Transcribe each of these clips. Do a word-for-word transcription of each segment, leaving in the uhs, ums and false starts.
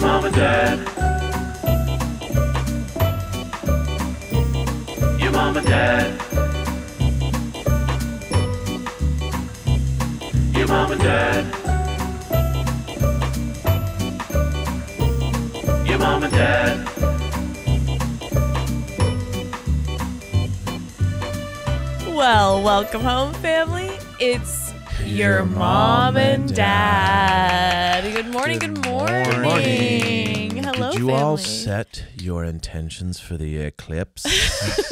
Your Mom and Dad. Your Mom and Dad. Your Mom and Dad. Your Mom and Dad. Well, welcome home, family. It's your, your mom, mom and dad. dad. Good morning. Good, good morning. morning. Hello, Did you family. all set your intentions for the eclipse?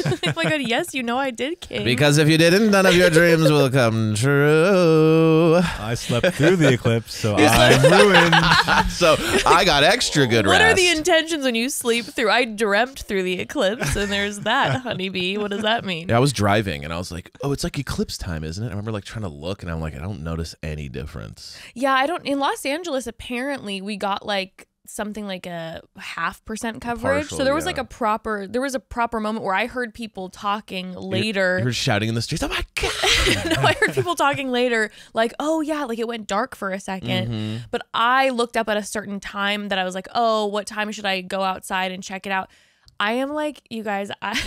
Oh my God, yes, you know I did, King. Because if you didn't, none of your dreams will come true. I slept through the eclipse, so I'm ruined. So I got extra good what rest. What are the intentions when you sleep through? I dreamt through the eclipse, and there's that, honeybee. What does that mean? Yeah, I was driving, and I was like, oh, it's like eclipse time, isn't it? I remember like trying to look, and I'm like, I don't notice any difference. Yeah, I don't. In Los Angeles, apparently, we got like something like a half percent coverage. Partial, so there was yeah. like a proper, there was a proper moment where I heard people talking later. You heard shouting in the streets, oh my God. No, I heard people talking later like, oh yeah, like it went dark for a second. Mm-hmm. But I looked up at a certain time that I was like, oh, what time should I go outside and check it out? I am like, you guys, I,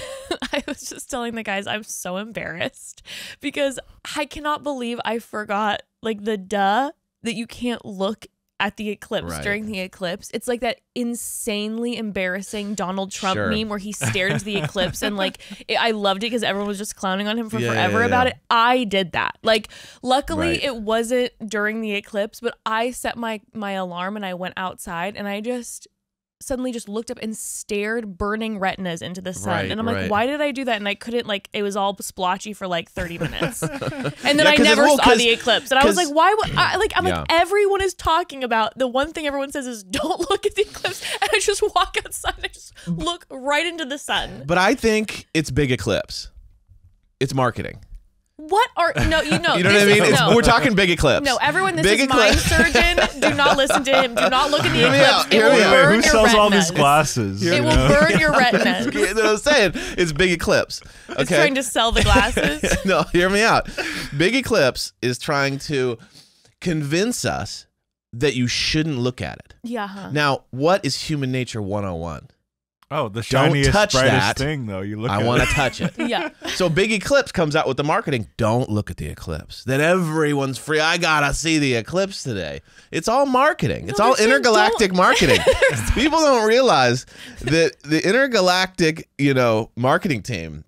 I was just telling the guys, I'm so embarrassed because I cannot believe I forgot like the duh that you can't look at the eclipse right. during the eclipse. It's like that insanely embarrassing Donald Trump sure. meme where he stared into the eclipse and like it, I loved it because everyone was just clowning on him for yeah, forever yeah, yeah. about it. I did that. Like luckily right. it wasn't during the eclipse, but I set my my alarm and I went outside and I just suddenly just looked up and stared burning retinas into the sun. Right, and I'm like, right. why did I do that? And I couldn't, like, it was all splotchy for like thirty minutes. And then yeah, I never well, saw the eclipse. And I was like, why would I, like, I'm yeah. like, everyone is talking about, the one thing everyone says is don't look at the eclipse. And I just walk outside and I just look right into the sun. But I think it's big eclipse. It's marketing. What are no you know you know what I mean? Is, it's, no. We're talking big eclipse. No, everyone, this big is mind surgeon. Do not listen to him. Do not look at the eclipse. It will burn Who sells your all these glasses? It will burn your retinas. That's what I'm saying. It's big eclipse. Okay. It's trying to sell the glasses. No, hear me out. Big eclipse is trying to convince us that you shouldn't look at it. Yeah. Huh. Now, what is human nature one oh one? Oh, the shiniest, brightest that. thing, though. You look I want to touch it. Yeah. So Big Eclipse comes out with the marketing. Don't look at the eclipse. Then everyone's free. I got to see the eclipse today. It's all marketing. No, it's all intergalactic don't. marketing. People don't realize that the intergalactic, you know, marketing team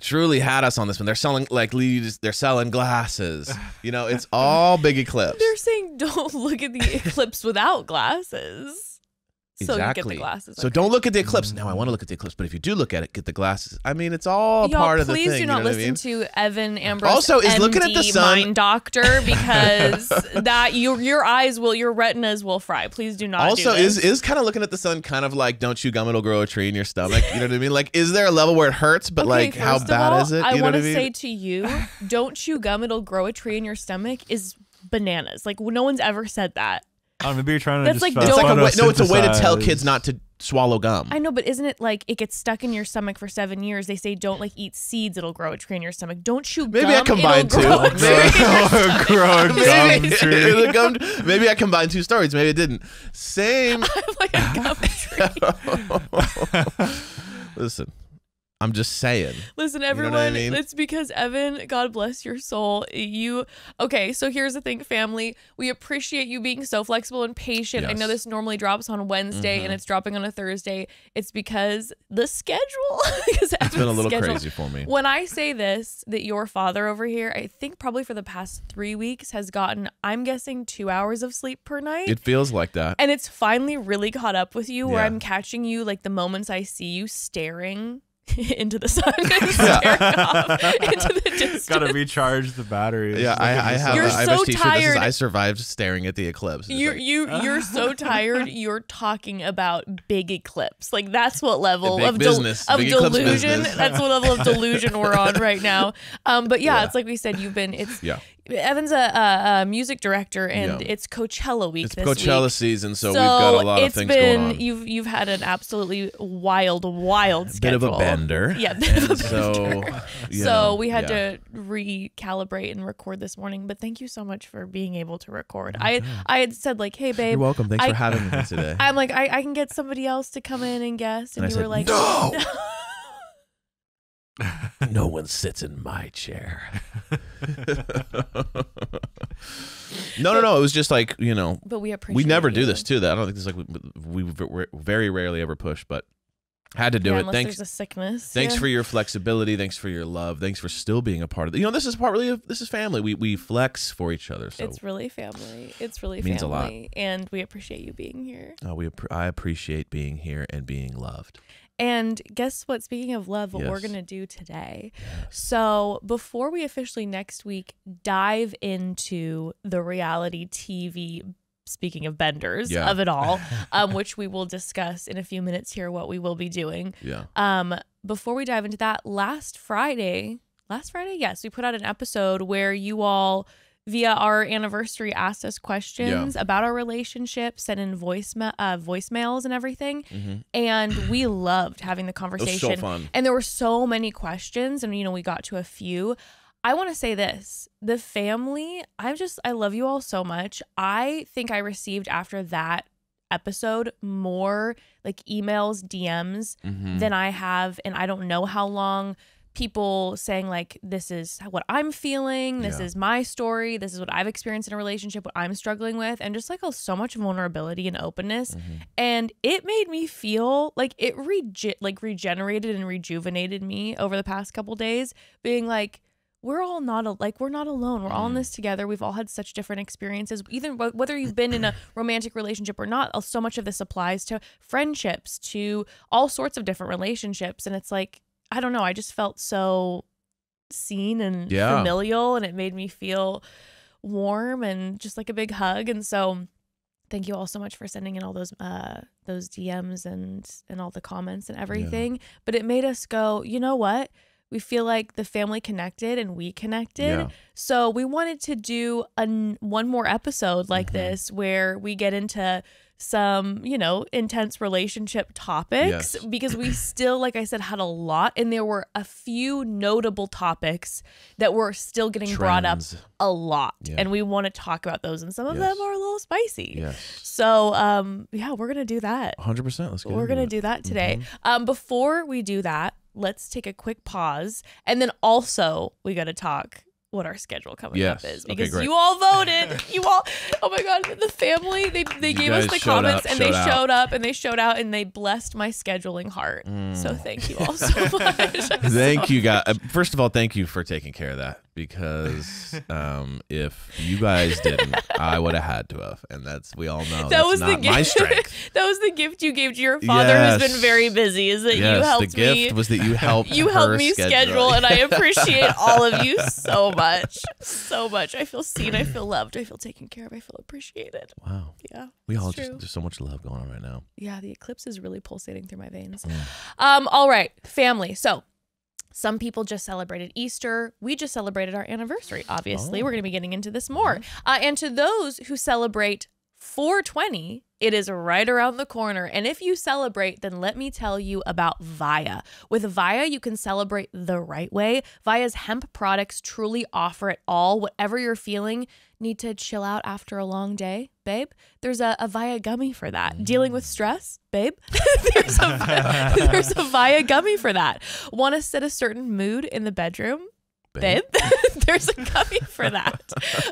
truly had us on this one. They're selling like leads. They're selling glasses. You know, it's all Big Eclipse. They're saying don't look at the eclipse without glasses. So exactly. you get the glasses. So okay. don't look at the eclipse. Now I want to look at the eclipse, but if you do look at it, get the glasses. I mean, it's all part of the thing. Please do not you know listen I mean? to Evan Ambrose. Also, is M D, looking at the sun mind doctor because that your your eyes will your retinas will fry. Please do not. Also, do this. is is kind of looking at the sun kind of like don't chew gum, it'll grow a tree in your stomach. You know what I mean? Like, is there a level where it hurts? But okay, like, how bad all, is it? You I want to say to you, don't chew gum, it'll grow a tree in your stomach is bananas. Like, no one's ever said that. Oh, maybe you're trying to That's just like, don't, like way, No, it's a way to tell kids not to swallow gum. I know, but isn't it like it gets stuck in your stomach for seven years? They say don't like eat seeds; it'll grow a tree in your stomach. Don't chew maybe gum. Maybe I combine two. Grow a tree in gum tree. Maybe I combined two stories. Maybe it didn't. Same. I'm like a gum tree. Listen. I'm just saying. Listen, everyone, you know what I mean? It's because Evan, God bless your soul. You okay, so here's the thing, family. We appreciate you being so flexible and patient. Yes. I know this normally drops on Wednesday mm-hmm. and it's dropping on a Thursday. It's because the schedule because Evan's it's been a little schedule. crazy for me. When I say this, that your father over here, I think probably for the past three weeks has gotten, I'm guessing, two hours of sleep per night. It feels like that. And it's finally really caught up with you yeah. where I'm catching you like the moments I see you staring into the sun, yeah. off into the distance. Gotta recharge the batteries. Yeah, I, I have. You're a, so I have a tired. This is, I survived staring at the eclipse. You, like, you, you're so tired. You're talking about big eclipse. Like that's what level of, del of delusion. That's what level of delusion we're on right now. Um, but yeah, yeah, it's like we said. You've been. It's. Yeah. Evan's a, a music director, and yeah. it's Coachella week. It's this Coachella week. season, so, so we've got a lot of things been, going on. You've you've had an absolutely wild, wild a schedule. Bit of a bender, yeah. Bit and of a so, bender. Yeah, so we had yeah. to recalibrate and record this morning. But thank you so much for being able to record. Oh, I God. I had said like, hey babe, you're welcome. Thanks I, for having me today. I'm like, I, I can get somebody else to come in and guest, and, and you said, were like, no. no. No one sits in my chair. No, no, no. It was just like, you know. But we appreciate. We never do this too. That I don't think it's like we, we very rarely ever push, but had to do yeah, it. Unless thanks. There's a sickness. Thanks yeah. for your flexibility. Thanks for your love. Thanks for still being a part of it. You know, this is part really. This is family. We we flex for each other. So it's really family. It's really means family. A lot. And we appreciate you being here. Oh, we. I appreciate being here and being loved. And guess what? Speaking of love, what yes. we're going to do today. Yes. So before we officially next week dive into the reality T V, speaking of benders, yeah. of it all, um, which we will discuss in a few minutes here what we will be doing. Yeah. Um, before we dive into that, last Friday, last Friday, yes, we put out an episode where you all, via our anniversary, asked us questions yeah. about our relationship, sent in voice uh, voicemails and everything. Mm-hmm. And we loved having the conversation. It was so fun. And there were so many questions, and, you know, we got to a few. I want to say this. The family, I'm just, I love you all so much. I think I received after that episode more like emails, D Ms mm-hmm. than I have, and I don't know how long. People saying like, this is what I'm feeling, this yeah. is my story, this is what I've experienced in a relationship, what I'm struggling with, and just like oh, so much vulnerability and openness. Mm-hmm. And it made me feel like it rege like regenerated and rejuvenated me over the past couple days, being like, we're all not like we're not alone. We're mm. all in this together. We've all had such different experiences. Even whether you've been in a romantic relationship or not, so much of this applies to friendships, to all sorts of different relationships. And it's like, I don't know. I just felt so seen and yeah. familial, and it made me feel warm and just like a big hug. And so thank you all so much for sending in all those uh, those D Ms and, and all the comments and everything. Yeah. But it made us go, you know what? We feel like the family connected and we connected. Yeah. So we wanted to do an, one more episode like mm-hmm. this where we get into some, you know, intense relationship topics yes. because we still, like I said, had a lot, and there were a few notable topics that were still getting Trends. brought up a lot. Yeah. And we want to talk about those, and some of yes. them are a little spicy. Yes. So, um, yeah, we're going to do that. one hundred percent. Let's go. We're going to do that today. Mm-hmm. Um, before we do that, let's take a quick pause, and then also we got to talk what our schedule coming yes. up is, because okay, you all voted. You all, oh my God, the family, they, they gave us the comments up, and they out. showed up and they showed out and they blessed my scheduling heart. Mm. So thank you all so much. Thank so you guys. First of all, thank you for taking care of that, because um, if you guys didn't, I would have had to have. And that's, we all know that that's was not the gift. my strength. That was the gift you gave to your father yes. who's been very busy, is that yes, you helped me. the gift me, was that you helped You helped me schedule, schedule and I appreciate all of you so much. Much, so much. I feel seen. I feel loved. I feel taken care of. I feel appreciated. Wow. Yeah. We all just, there's so much love going on right now. Yeah. The eclipse is really pulsating through my veins. Mm. Um. All right. Family. So some people just celebrated Easter. We just celebrated our anniversary. Obviously, oh. we're going to be getting into this more. Mm-hmm. Uh, and to those who celebrate four twenty, it is right around the corner. And if you celebrate, then let me tell you about VIIA. With VIIA, you can celebrate the right way. VIIA's hemp products truly offer it all. Whatever you're feeling, need to chill out after a long day, babe? There's a, a VIIA gummy for that. Dealing with stress, babe? there's, a, there's a VIIA gummy for that. Want to set a certain mood in the bedroom? Babe, there's a gummy for that.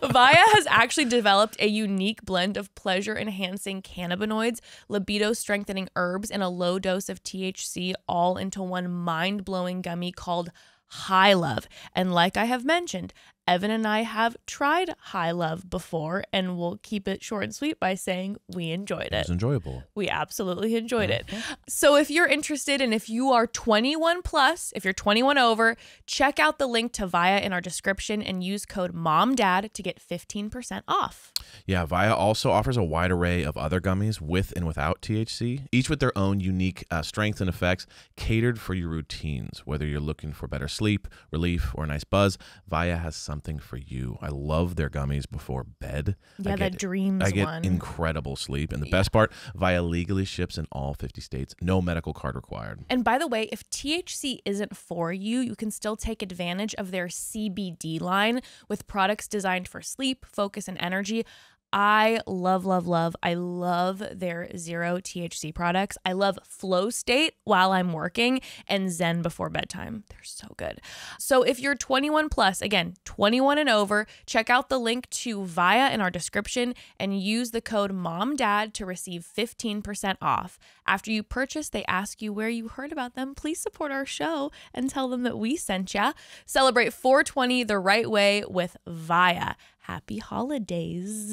VIIA has actually developed a unique blend of pleasure-enhancing cannabinoids, libido-strengthening herbs, and a low dose of T H C all into one mind-blowing gummy called High Love. And like I have mentioned, Evan and I have tried High Love before, and we'll keep it short and sweet by saying we enjoyed it. It was enjoyable. We absolutely enjoyed mm-hmm. it. So if you're interested, and if you are twenty-one plus, if you're twenty-one over, check out the link to VIIA in our description and use code MOMDAD to get fifteen percent off. Yeah, VIIA also offers a wide array of other gummies with and without T H C, each with their own unique uh, strengths and effects catered for your routines. Whether you're looking for better sleep, relief, or a nice buzz, VIIA has some something for you. I love their gummies before bed. Yeah, I get, that dreams I get one. Incredible sleep. And the yeah. best part, VIIA legally ships in all fifty states. No medical card required. And by the way, if T H C isn't for you, you can still take advantage of their C B D line with products designed for sleep, focus, and energy. I love, love, love. I love their zero T H C products. I love Flow State while I'm working and Zen before bedtime. They're so good. So if you're twenty-one plus, again, twenty-one and over, check out the link to VIIA in our description and use the code MOMDAD to receive fifteen percent off. After you purchase, they ask you where you heard about them. Please support our show and tell them that we sent ya. Celebrate four twenty the right way with VIIA. Happy holidays.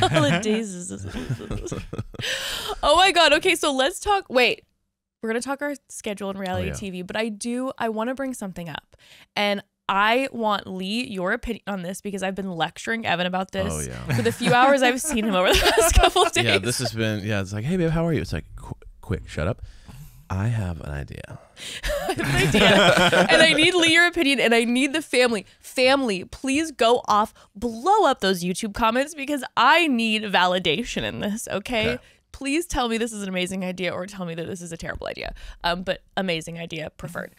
Holidays. Oh my God. Okay, so let's talk. Wait, we're going to talk our schedule in reality oh, yeah. T V, but I do, I want to bring something up. And I want, Lee, your opinion on this, because I've been lecturing Evan about this oh, yeah. for the few hours I've seen him over the last couple of days. Yeah, this has been, yeah, it's like, hey, babe, how are you? It's like, qu quick, shut up. I have an idea. I have an idea. And I need Lee, your opinion, and I need the family. Family, please go off, blow up those YouTube comments because I need validation in this, okay? okay. Please tell me this is an amazing idea or tell me that this is a terrible idea, um, but amazing idea preferred.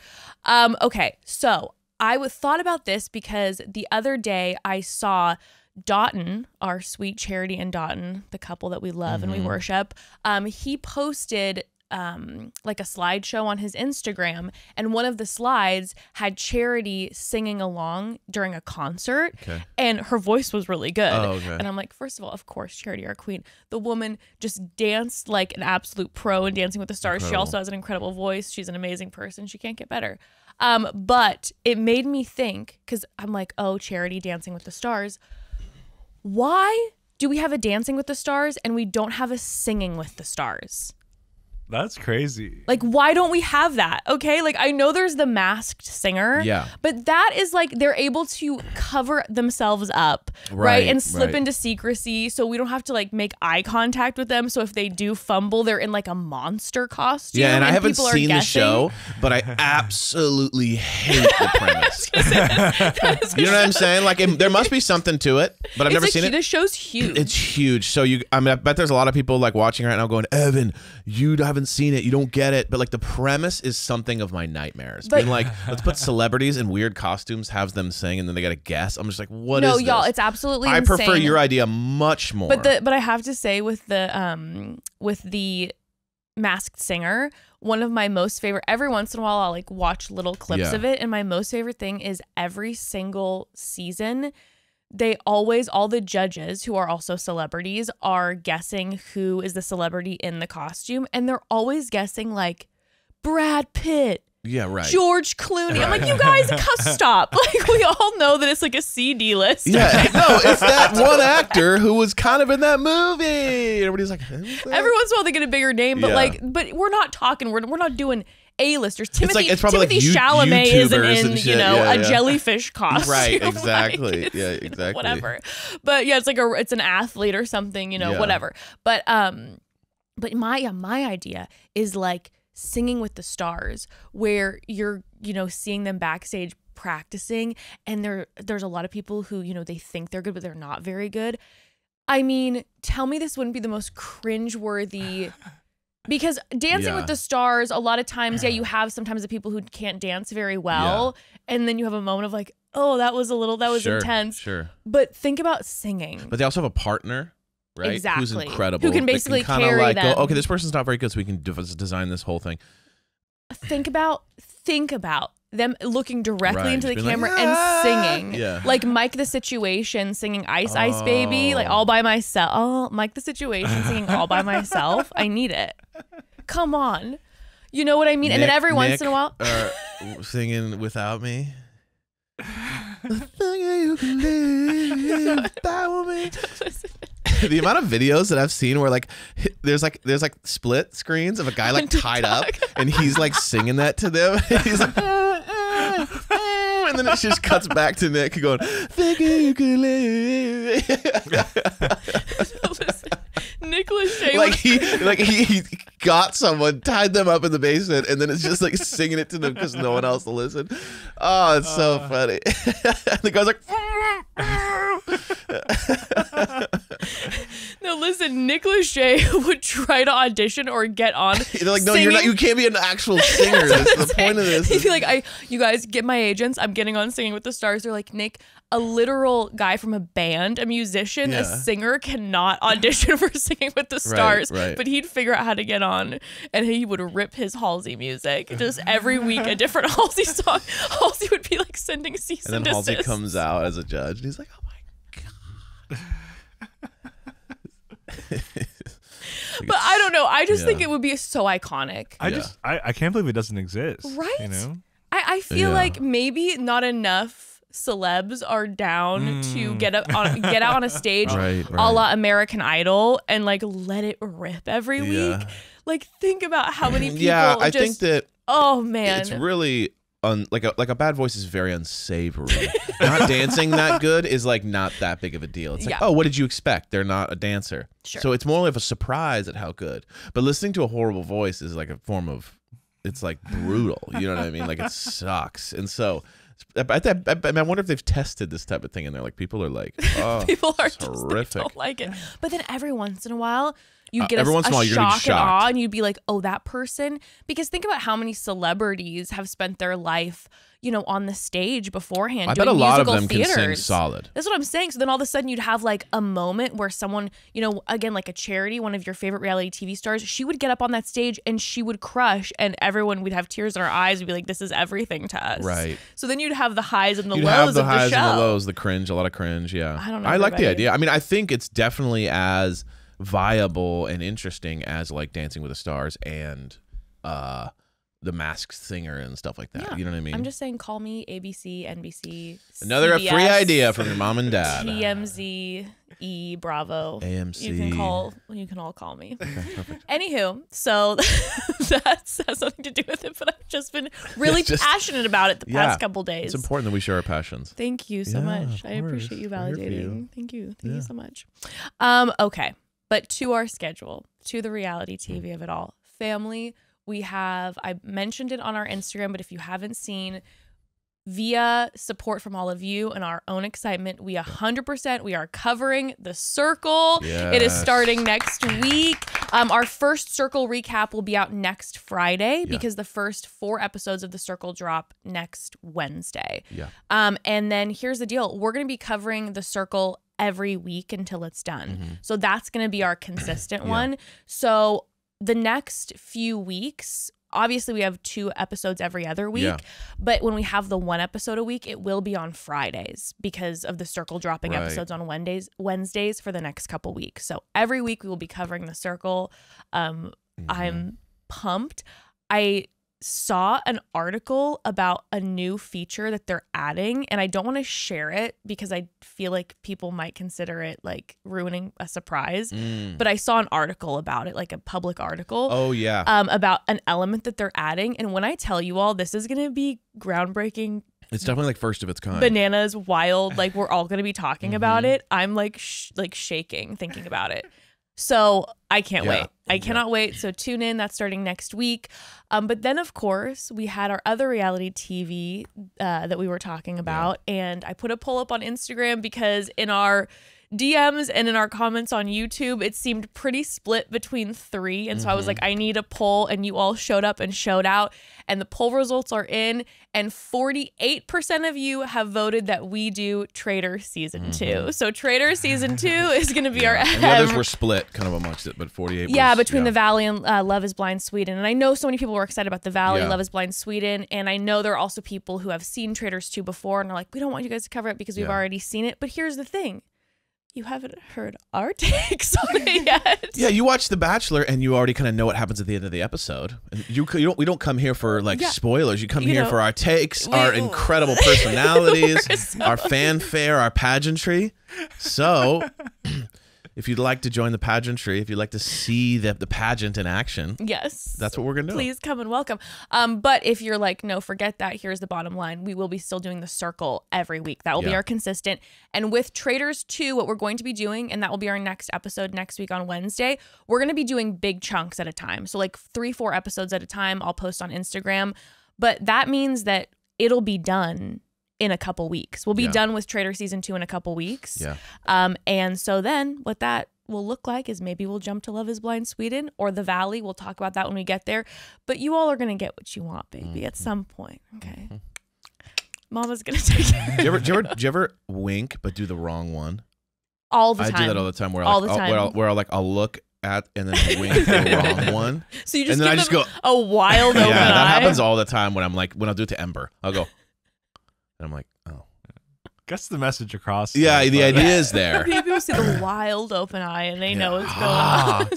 Mm-hmm. um, okay, so I thought about this because the other day I saw Dotton, our sweet Charity and Dotton, the couple that we love mm-hmm. and we worship, um, he posted um like a slideshow on his Instagram, and one of the slides had Charity singing along during a concert okay. and her voice was really good oh, okay. and I'm like, first of all, of course Charity, our queen, the woman just danced like an absolute pro in Dancing with the Stars. Incredible. She also has an incredible voice. She's an amazing person. She can't get better. Um but it made me think, because I'm like, oh, Charity, Dancing with the Stars, why do we have a Dancing with the Stars and we don't have a Singing with the Stars? That's crazy. Like, why don't we have that? Okay, like, I know there's The Masked Singer, yeah, but that is like they're able to cover themselves up, right, right? and slip right. into secrecy, so we don't have to like make eye contact with them. So if they do fumble, they're in like a monster costume. Yeah, and, and I haven't seen the show, but I absolutely hate the premise. I was gonna say that, that is you know show. What I'm saying? Like, it, there must be something to it, but I've it's never a, seen it. The show's huge. It's huge. So you, I mean, I bet there's a lot of people like watching right now going, Evan, you haven't seen it, you don't get it, but like the premise is something of my nightmares. But being like, let's put celebrities in weird costumes, have them sing, and then they gotta guess. I'm just like, what no, is this? No, y'all, it's absolutely I insane. Prefer your idea much more. But the but I have to say, with the um with the Masked Singer, one of my most favorite, every once in a while I'll like watch little clips yeah. of it, and my most favorite thing is every single season they always, all the judges who are also celebrities are guessing who is the celebrity in the costume. And they're always guessing like Brad Pitt. Yeah, right. George Clooney. Right. I'm like, you guys, stop. Like, we all know that it's like a C D list. Yeah, right? No, it's that one actor who was kind of in that movie. Everybody's like, who's that? Every once in a while they get a bigger name, but yeah. like, but we're not talking, we're, we're not doing A-listers. Timothy, it's like, it's Timothy like Chalamet isn't in, you know, yeah, yeah. a jellyfish costume. Right, exactly. Like, yeah, exactly. You know, whatever. But yeah, it's like a, it's an athlete or something, you know, yeah. whatever. But um, but my uh, my idea is like Singing with the Stars, where you're, you know, seeing them backstage practicing, and there there's a lot of people who, you know, they think they're good, but they're not very good. I mean, tell me this wouldn't be the most cringeworthy. Because Dancing yeah. with the Stars, a lot of times, yeah, you have sometimes the people who can't dance very well. Yeah. And then you have a moment of like, oh, that was a little, that was sure, intense. Sure. But think about singing. But they also have a partner, right? Exactly. Who's incredible. Who can basically can carry like them. Go, okay, this person's not very good, so we can design this whole thing. Think about, think about them looking directly right. into the camera like, ah! and singing. Yeah. Like Mike the Situation singing Ice oh. Ice Baby, like all by myself. Oh, Mike the Situation singing All by Myself. I need it. Come on. You know what I mean? Nick, and then every once Nick, in a while. uh, singing Without Me. You can live without me. The amount of videos that I've seen where like there's like there's like split screens of a guy like tied up and he's like singing that to them. He's like, and then it just cuts back to Nick going, thinking you can live. So listen, Nick Lachey, like he like he, he got someone, tied them up in the basement, and then it's just like singing it to them because no one else will listen. Oh, it's uh, so funny. The guy's like, no, listen, Nick Lachey would try to audition or get on. They're like, no, singing. You're not. You can't be an actual singer. That's the saying. Point of this. He'd be like, I, you guys, get my agents. I'm getting on Singing with the Stars. They're like, Nick, a literal guy from a band, a musician, yeah. a singer cannot audition for Singing with the Stars, right, right. but he'd figure out how to get on, and he would rip his Halsey music. Just every week a different Halsey song. Halsey would be like sending cease and, and then desist. Halsey comes out as a judge, and he's like, oh my God. But I don't know. I just yeah. think it would be so iconic. I yeah. just, I, I can't believe it doesn't exist. Right? You know? I, I feel yeah. like maybe not enough celebs are down mm. to get up on, get out on a stage, right, right. a la American Idol, and like let it rip every yeah. week. Like think about how many people. Yeah, I just, think that. Oh man, it's really. Un, like a like a bad voice is very unsavory. Not dancing that good is like not that big of a deal. It's like, yeah. oh, what did you expect? They're not a dancer, sure. so it's more of a surprise at how good. But listening to a horrible voice is like a form of, it's like brutal. You know what I mean? Like it sucks. And so I, I, I wonder if they've tested this type of thing, and they're like, people are like, oh, people are just, horrific. Don't like it. But then every once in a while. You'd get uh, a, a, a while, shock and awe, and you'd be like, oh, that person. Because think about how many celebrities have spent their life, you know, on the stage beforehand. I doing bet a lot of them theaters. Can sing solid. That's what I'm saying. So then all of a sudden you'd have like a moment where someone, you know, again, like a Charity, one of your favorite reality T V stars, she would get up on that stage and she would crush, and everyone would have tears in our eyes. We'd be like, this is everything to us. Right. So then you'd have the highs and the you'd lows have the of highs the show. And the lows, the cringe, a lot of cringe. Yeah. I don't know. I everybody. Like the idea. I mean, I think it's definitely as viable and interesting as like Dancing with the Stars and uh The Masked Singer and stuff like that. Yeah. You know what I mean? I'm just saying, call me A B C, N B C, another C B S, free idea from Your Mom and Dad, T M Z, E, Bravo, A M C. You can call. You can all call me. Okay, perfect. Anywho, so that has something to do with it, but I've just been really just, passionate about it the yeah, past couple days. It's important that we share our passions. Thank you so yeah, much. I appreciate you validating. Thank you. Thank yeah. you so much. Um. Okay. But to our schedule, to the reality T V of it all. Family, we have, I mentioned it on our Instagram, but if you haven't seen, via support from all of you and our own excitement, we one hundred percent, we are covering The Circle. Yes. It is starting next week. Um, our first Circle recap will be out next Friday, yeah. because the first four episodes of The Circle drop next Wednesday. Yeah. Um, and then here's the deal. We're going to be covering The Circle every week until it's done. Mm-hmm. So that's going to be our consistent yeah. one. So the next few weeks, obviously we have two episodes every other week, yeah. but when we have the one episode a week, it will be on Fridays because of The Circle dropping right. episodes on Wednesdays, Wednesdays for the next couple weeks. So every week we will be covering The Circle. Um, mm-hmm. I'm pumped. I saw an article about a new feature that they're adding, and I don't want to share it because I feel like people might consider it like ruining a surprise, mm. but I saw an article about it, like a public article. Oh yeah. Um, about an element that they're adding, and when I tell you all, this is going to be groundbreaking. It's definitely like first of its kind. Bananas, wild, like we're all going to be talking mm-hmm. about it. I'm like sh like shaking thinking about it. So I can't yeah. wait. I yeah. cannot wait. So tune in. That's starting next week. Um, but then, of course, we had our other reality T V uh, that we were talking about. Yeah. And I put a poll up on Instagram because in our D Ms and in our comments on YouTube, it seemed pretty split between three. And so mm-hmm. I was like, I need a poll. And you all showed up and showed out. And the poll results are in. And forty-eight percent of you have voted that we do Traitors Season mm-hmm. two. So Traitors Season two is going to be yeah. our... And the others were split kind of amongst it, but forty-eight Yeah, was, between yeah. The Valley and uh, Love is Blind Sweden. And I know so many people were excited about The Valley, yeah. Love is Blind Sweden. And I know there are also people who have seen Traitors two before and are like, we don't want you guys to cover it because we've yeah. already seen it. But here's the thing. You haven't heard our takes on it yet. Yeah, you watch The Bachelor and you already kind of know what happens at the end of the episode. And you, you don't, we don't come here for like yeah. spoilers. You come you here know, for our takes, we, our incredible personalities, so our fanfare, our pageantry. So if you'd like to join the pageantry, if you'd like to see the, the pageant in action, yes, that's what we're going to do. Please come and welcome. Um, but if you're like, no, forget that, here's the bottom line. We will be still doing The Circle every week. That will yeah. be our consistent. And with Traitors two, what we're going to be doing, and that will be our next episode next week on Wednesday, we're going to be doing big chunks at a time. So like three, four episodes at a time, I'll post on Instagram. But that means that it'll be done in a couple weeks. We'll be yeah. done with Traitors season two in a couple weeks. Yeah. Um, and so then what that will look like is maybe we'll jump to Love is Blind Sweden or The Valley. We'll talk about that when we get there. But you all are going to get what you want, baby, mm-hmm. at some point. Okay. Mm-hmm. Mama's going to take it. Do you ever, do you ever, do you ever wink but do the wrong one? All the time. I do that all the time. Where all like, the time. I'll, where I'll, where I'll, like, I'll look at and then wink the wrong one. So you just, and then I just go a wild open yeah, eye. That happens all the time when I'm like, when I'll do it to Ember. I'll go. And I'm like, oh. Gets the message across. Yeah, the idea yeah. is there. People see the wild open eye and they yeah. know what's going ah. on.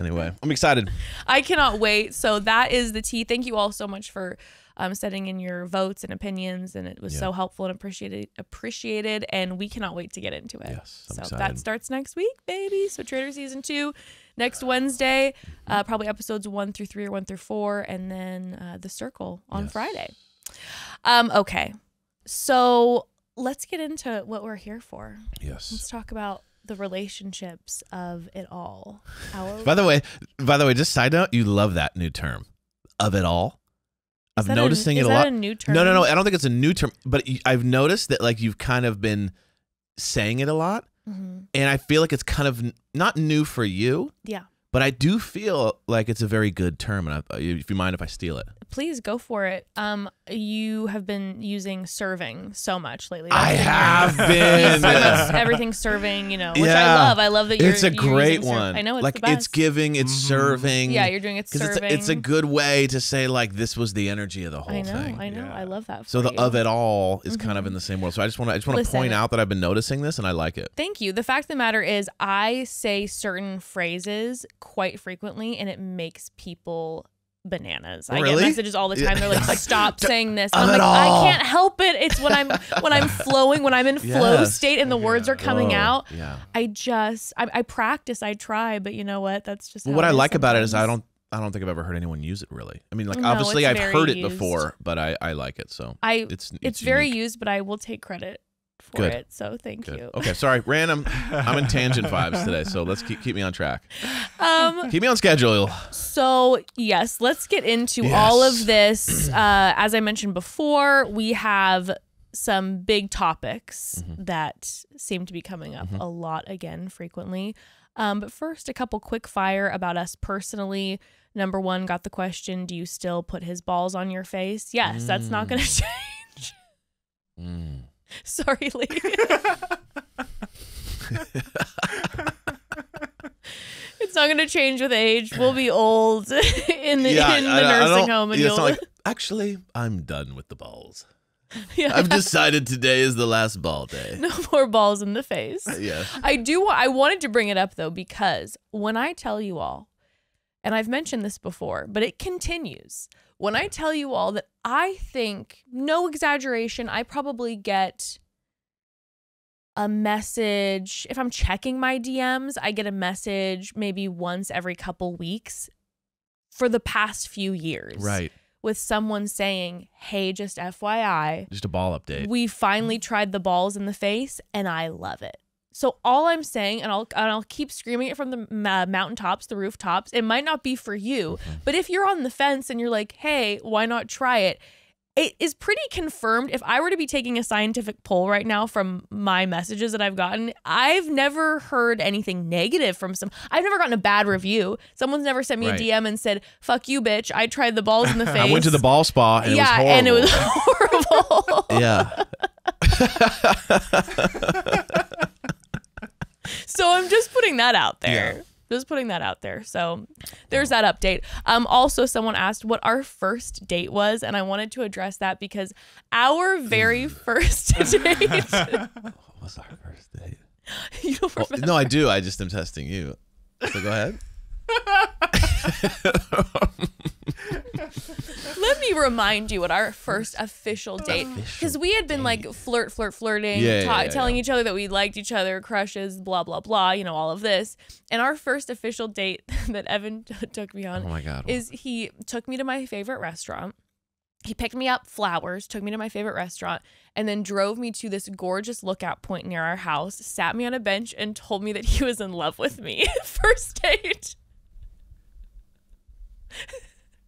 Anyway, I'm excited. I cannot wait. So that is the tea. Thank you all so much for um, setting in your votes and opinions. And it was yeah. so helpful and appreciated. appreciated. And we cannot wait to get into it. Yes, I'm so excited. That starts next week, baby. So Traitors season two next Wednesday. Uh, probably episodes one through three or one through four. And then uh, The Circle on yes. Friday. Um, okay. So let's get into what we're here for. Yes. Let's talk about the relationships of it all. Our by the way, by the way, just side note, you love that new term, of it all. Is I'm noticing a, it a lot. Is that a new term? No, no, no. I don't think it's a new term, but I've noticed that like you've kind of been saying it a lot, mm-hmm. and I feel like it's kind of not new for you. Yeah. But I do feel like it's a very good term, and I, if you mind if I steal it, please go for it. Um, you have been using "serving" so much lately. That's I have your, been so much, everything serving, you know, which yeah. I love. I love that. You're, it's a you're great one. Serve. I know it's like the best. It's giving, it's mm-hmm. serving. Yeah, you're doing it serving. It's, it's a good way to say like this was the energy of the whole I know, thing. I know. Yeah. I love that. For so the you. Of it all is mm-hmm. kind of in the same world. So I just want to I just want to point out that I've been noticing this, and I like it. Thank you. The fact of the matter is, I say certain phrases quite frequently, and it makes people bananas. Really? I get messages all the time. They're like, "Stop saying this." I'm like, I can't help it. It's when I'm when I'm flowing, when I'm in flow yes. state, and the yeah. words are coming Whoa. Out. Yeah. I just I, I practice, I try, but you know what? That's just well, what I like sometimes. About it is I don't I don't think I've ever heard anyone use it really. I mean, like no, obviously I've heard used. It before, but I I like it so. I it's it's, it's very used, but I will take credit for Good. It. So thank Good. You. Okay, sorry, random. I'm in tangent vibes today, so let's keep keep me on track. Um, keep me on schedule. So yes, let's get into yes. all of this. Uh, as I mentioned before, we have some big topics mm-hmm. that seem to be coming up mm-hmm. a lot again frequently. Um, but first, a couple quick fire about us personally. Number one, got the question: do you still put his balls on your face? Yes, mm. that's not going to change. Mm. Sorry, Lee. It's not going to change with age. We'll be old in the, yeah, in the I, nursing I home. And yeah, you'll... It's not like, actually, I'm done with the balls. Yeah. I've decided today is the last ball day. No more balls in the face. Yeah. I do. I wanted to bring it up, though, because when I tell you all, and I've mentioned this before, but it continues. When I tell you all that I think, no exaggeration, I probably get a message. If I'm checking my D Ms, I get a message maybe once every couple weeks for the past few years. Right. With someone saying, hey, just F Y I. Just a ball update. We finally tried the balls in the face, and I love it. So all I'm saying, and I'll, and I'll keep screaming it from the uh, mountaintops, the rooftops, it might not be for you, but if you're on the fence and you're like, hey, why not try it? It is pretty confirmed. If I were to be taking a scientific poll right now from my messages that I've gotten, I've never heard anything negative from some, I've never gotten a bad review. Someone's never sent me right. a D M and said, fuck you, bitch. I tried the balls in the face. I went to the ball spa and yeah, it was horrible. And it was horrible. Yeah. So I'm just putting that out there. Yeah. Just putting that out there. So there's that update. Um, also, someone asked what our first date was, and I wanted to address that because our very first date. What was our first date? You don't remember. Well, no, I do. I just am testing you. So go ahead. Let me remind you what our first official date, because we had been like flirt, flirt, flirting, yeah, yeah, yeah, telling yeah. each other that we liked each other, crushes, blah, blah, blah, you know, all of this. And our first official date that Evan took me on oh my God, is he took me to my favorite restaurant. He picked me up flowers, took me to my favorite restaurant, and then drove me to this gorgeous lookout point near our house, sat me on a bench, and told me that he was in love with me. First date.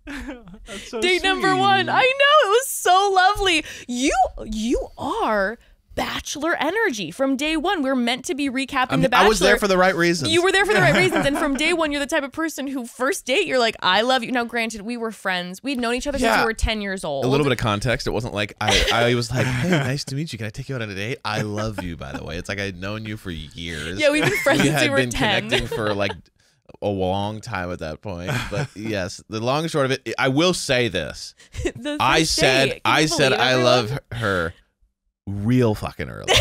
That's so date sweet. Number one. I know, it was so lovely. You you are Bachelor energy from day one. We're meant to be recapping I'm, The Bachelor. I was there for the right reasons. You were there for the right reasons. And from day one, you're the type of person who first date, you're like, I love you. Now, granted, we were friends. We'd known each other yeah. since we were ten years old. A little bit of context. It wasn't like, I, I was like, hey, nice to meet you. Can I take you out on a date? I love you, by the way. It's like I'd known you for years. Yeah, we've been friends we since we were ten. We had been connecting for like a long time at that point. But yes, the long and short of it, I will say this. I said, I said, everyone? I love her. Real fucking early.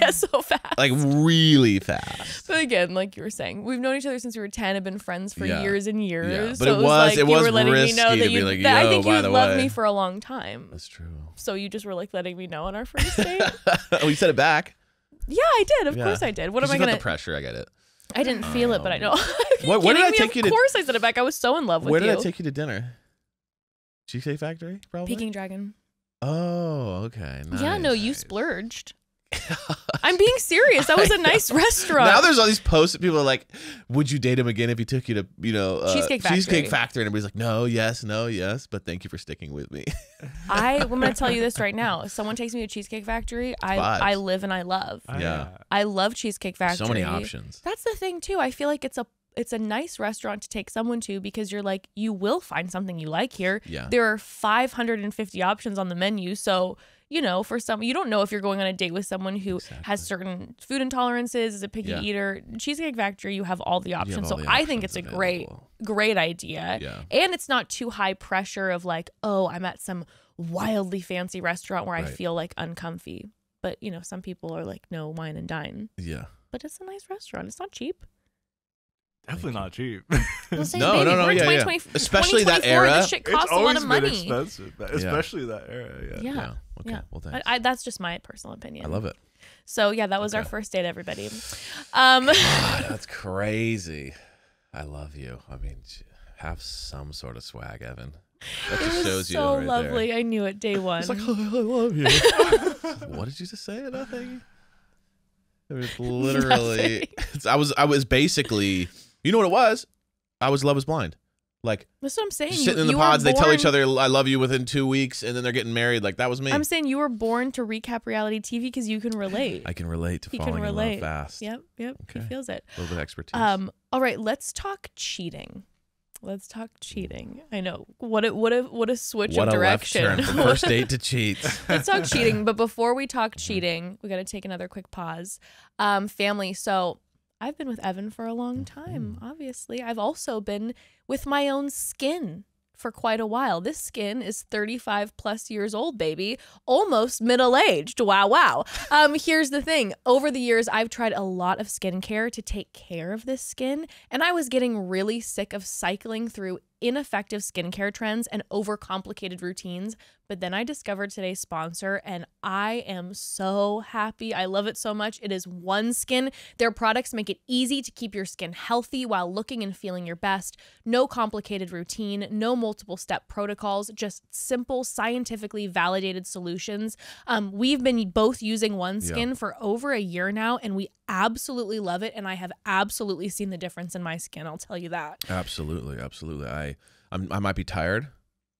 Yeah, so fast. Like really fast. But again, like you were saying, we've known each other since we were ten. Have been friends for yeah. years and years. Yeah. But so it was, like it was you were letting risky me know that you, like, that I think you would love me for a long time. That's true. So you just were like letting me know on our first date. Oh, you said it back. Yeah, I did. Of yeah. course, I did. What am I gonna? The pressure. I get it. I didn't feel um, it, but I know. What, where did I take of you? Of course, to... I said it back. I was so in love with you. Where did you. I take you to dinner? Cheesecake Factory, probably. Peking Dragon. Oh, okay. Nice. Yeah, no, you splurged. I'm being serious. That was a nice restaurant. Now there's all these posts that people are like, would you date him again if he took you to, you know, uh, Cheesecake Factory? Cheesecake Factory. And everybody's like, no, yes, no, yes, but thank you for sticking with me. I, I'm going to tell you this right now. If someone takes me to Cheesecake Factory, I, I live and I love. Yeah. I love Cheesecake Factory. So many options. That's the thing, too. I feel like it's a It's a nice restaurant to take someone to because you're like, you will find something you like here. Yeah. There are five hundred fifty options on the menu. So, you know, for some, you don't know if you're going on a date with someone who exactly. has certain food intolerances, is a picky yeah. eater. Cheesecake Factory, you have all the options. All so the options I think it's available. a great, great idea. Yeah. And it's not too high pressure of like, oh, I'm at some wildly fancy restaurant where right. I feel like uncomfy. But, you know, some people are like, no, wine and dine. Yeah. But it's a nice restaurant. It's not cheap. Definitely not cheap. Well, saying, no, baby, no, no, yeah, yeah. Especially that era. This shit costs a lot of money. It's always been expensive, especially yeah. that era. Yeah. Yeah. yeah. Okay. Yeah. Well, thanks. I, I, that's just my personal opinion. I love it. So yeah, that was okay. our first date, everybody. Um, God, that's crazy. I love you. I mean, have some sort of swag, Evan. That just it shows so you right lovely. There. I knew it day one. It's like, oh, I love you. What did you just say? Nothing. It was literally. It's, I was. I was basically. You know what it was? I was Love Is Blind. Like, that's what I'm saying. Sitting you, in the pods, born... they tell each other, I love you within two weeks, and then they're getting married. Like, that was me. I'm saying you were born to recap reality T V because you can relate. I can relate to he falling can relate. in love fast. Yep, yep. Okay. He feels it. A little bit of expertise. Um, all right, let's talk cheating. Let's talk cheating. I know. What a, what a, what a switch what of a direction. Left turn from first date to cheat. Let's talk cheating. But before we talk cheating, we got to take another quick pause. Um, family, so... I've been with Evan for a long time, obviously. I've also been with my own skin for quite a while. This skin is thirty-five plus years old, baby. Almost middle-aged. Wow, wow. Um, here's the thing. Over the years, I've tried a lot of skincare to take care of this skin, and I was getting really sick of cycling through ineffective skincare trends and overcomplicated routines. But then I discovered today's sponsor, and I am so happy. I love it so much. It is OneSkin. Their products make it easy to keep your skin healthy while looking and feeling your best. No complicated routine, no multiple step protocols, just simple, scientifically validated solutions. Um, we've been both using OneSkin yeah. for over a year now, and we absolutely love it. And I have absolutely seen the difference in my skin. I'll tell you that. Absolutely, absolutely. I I'm, I might be tired,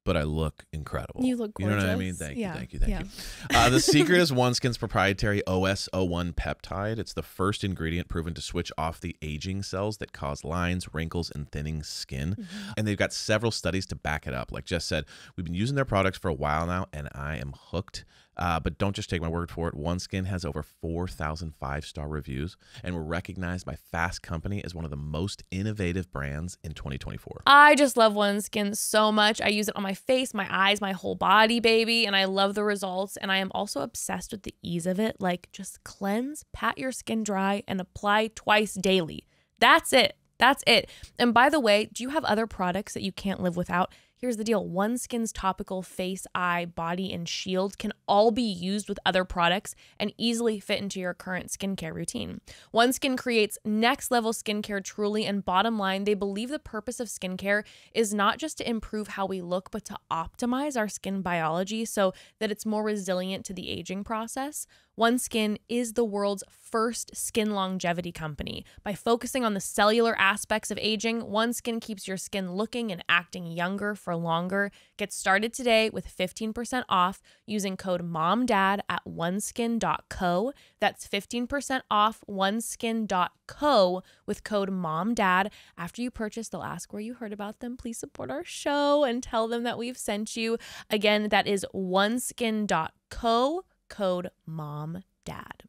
but I look incredible. You look gorgeous. You know what I mean? Thank yeah. you, thank you, thank yeah. you. Uh, the secret is OneSkin's proprietary O S zero one peptide. It's the first ingredient proven to switch off the aging cells that cause lines, wrinkles, and thinning skin. Mm-hmm. And they've got several studies to back it up. Like Jess said, we've been using their products for a while now, and I am hooked. Uh, but don't just take my word for it. OneSkin has over four thousand five-star reviews and were recognized by Fast Company as one of the most innovative brands in twenty twenty-four. I just love OneSkin so much. I use it on my face, my eyes, my whole body, baby, and I love the results. And I am also obsessed with the ease of it. Like, just cleanse, pat your skin dry, and apply twice daily. That's it. That's it. And by the way, do you have other products that you can't live without? Here's the deal. OneSkin's topical face, eye, body, and shield can all be used with other products and easily fit into your current skincare routine. OneSkin creates next-level skincare truly, and bottom line, they believe the purpose of skincare is not just to improve how we look, but to optimize our skin biology so that it's more resilient to the aging process. OneSkin is the world's first skin longevity company. By focusing on the cellular aspects of aging, OneSkin keeps your skin looking and acting younger for longer. Get started today with fifteen percent off using code MOMDAD at one skin dot co. That's fifteen percent off one skin dot co with code MOMDAD. After you purchase, they'll ask where you heard about them. Please support our show and tell them that we've sent you. Again, that is one skin dot co. Code mom dad.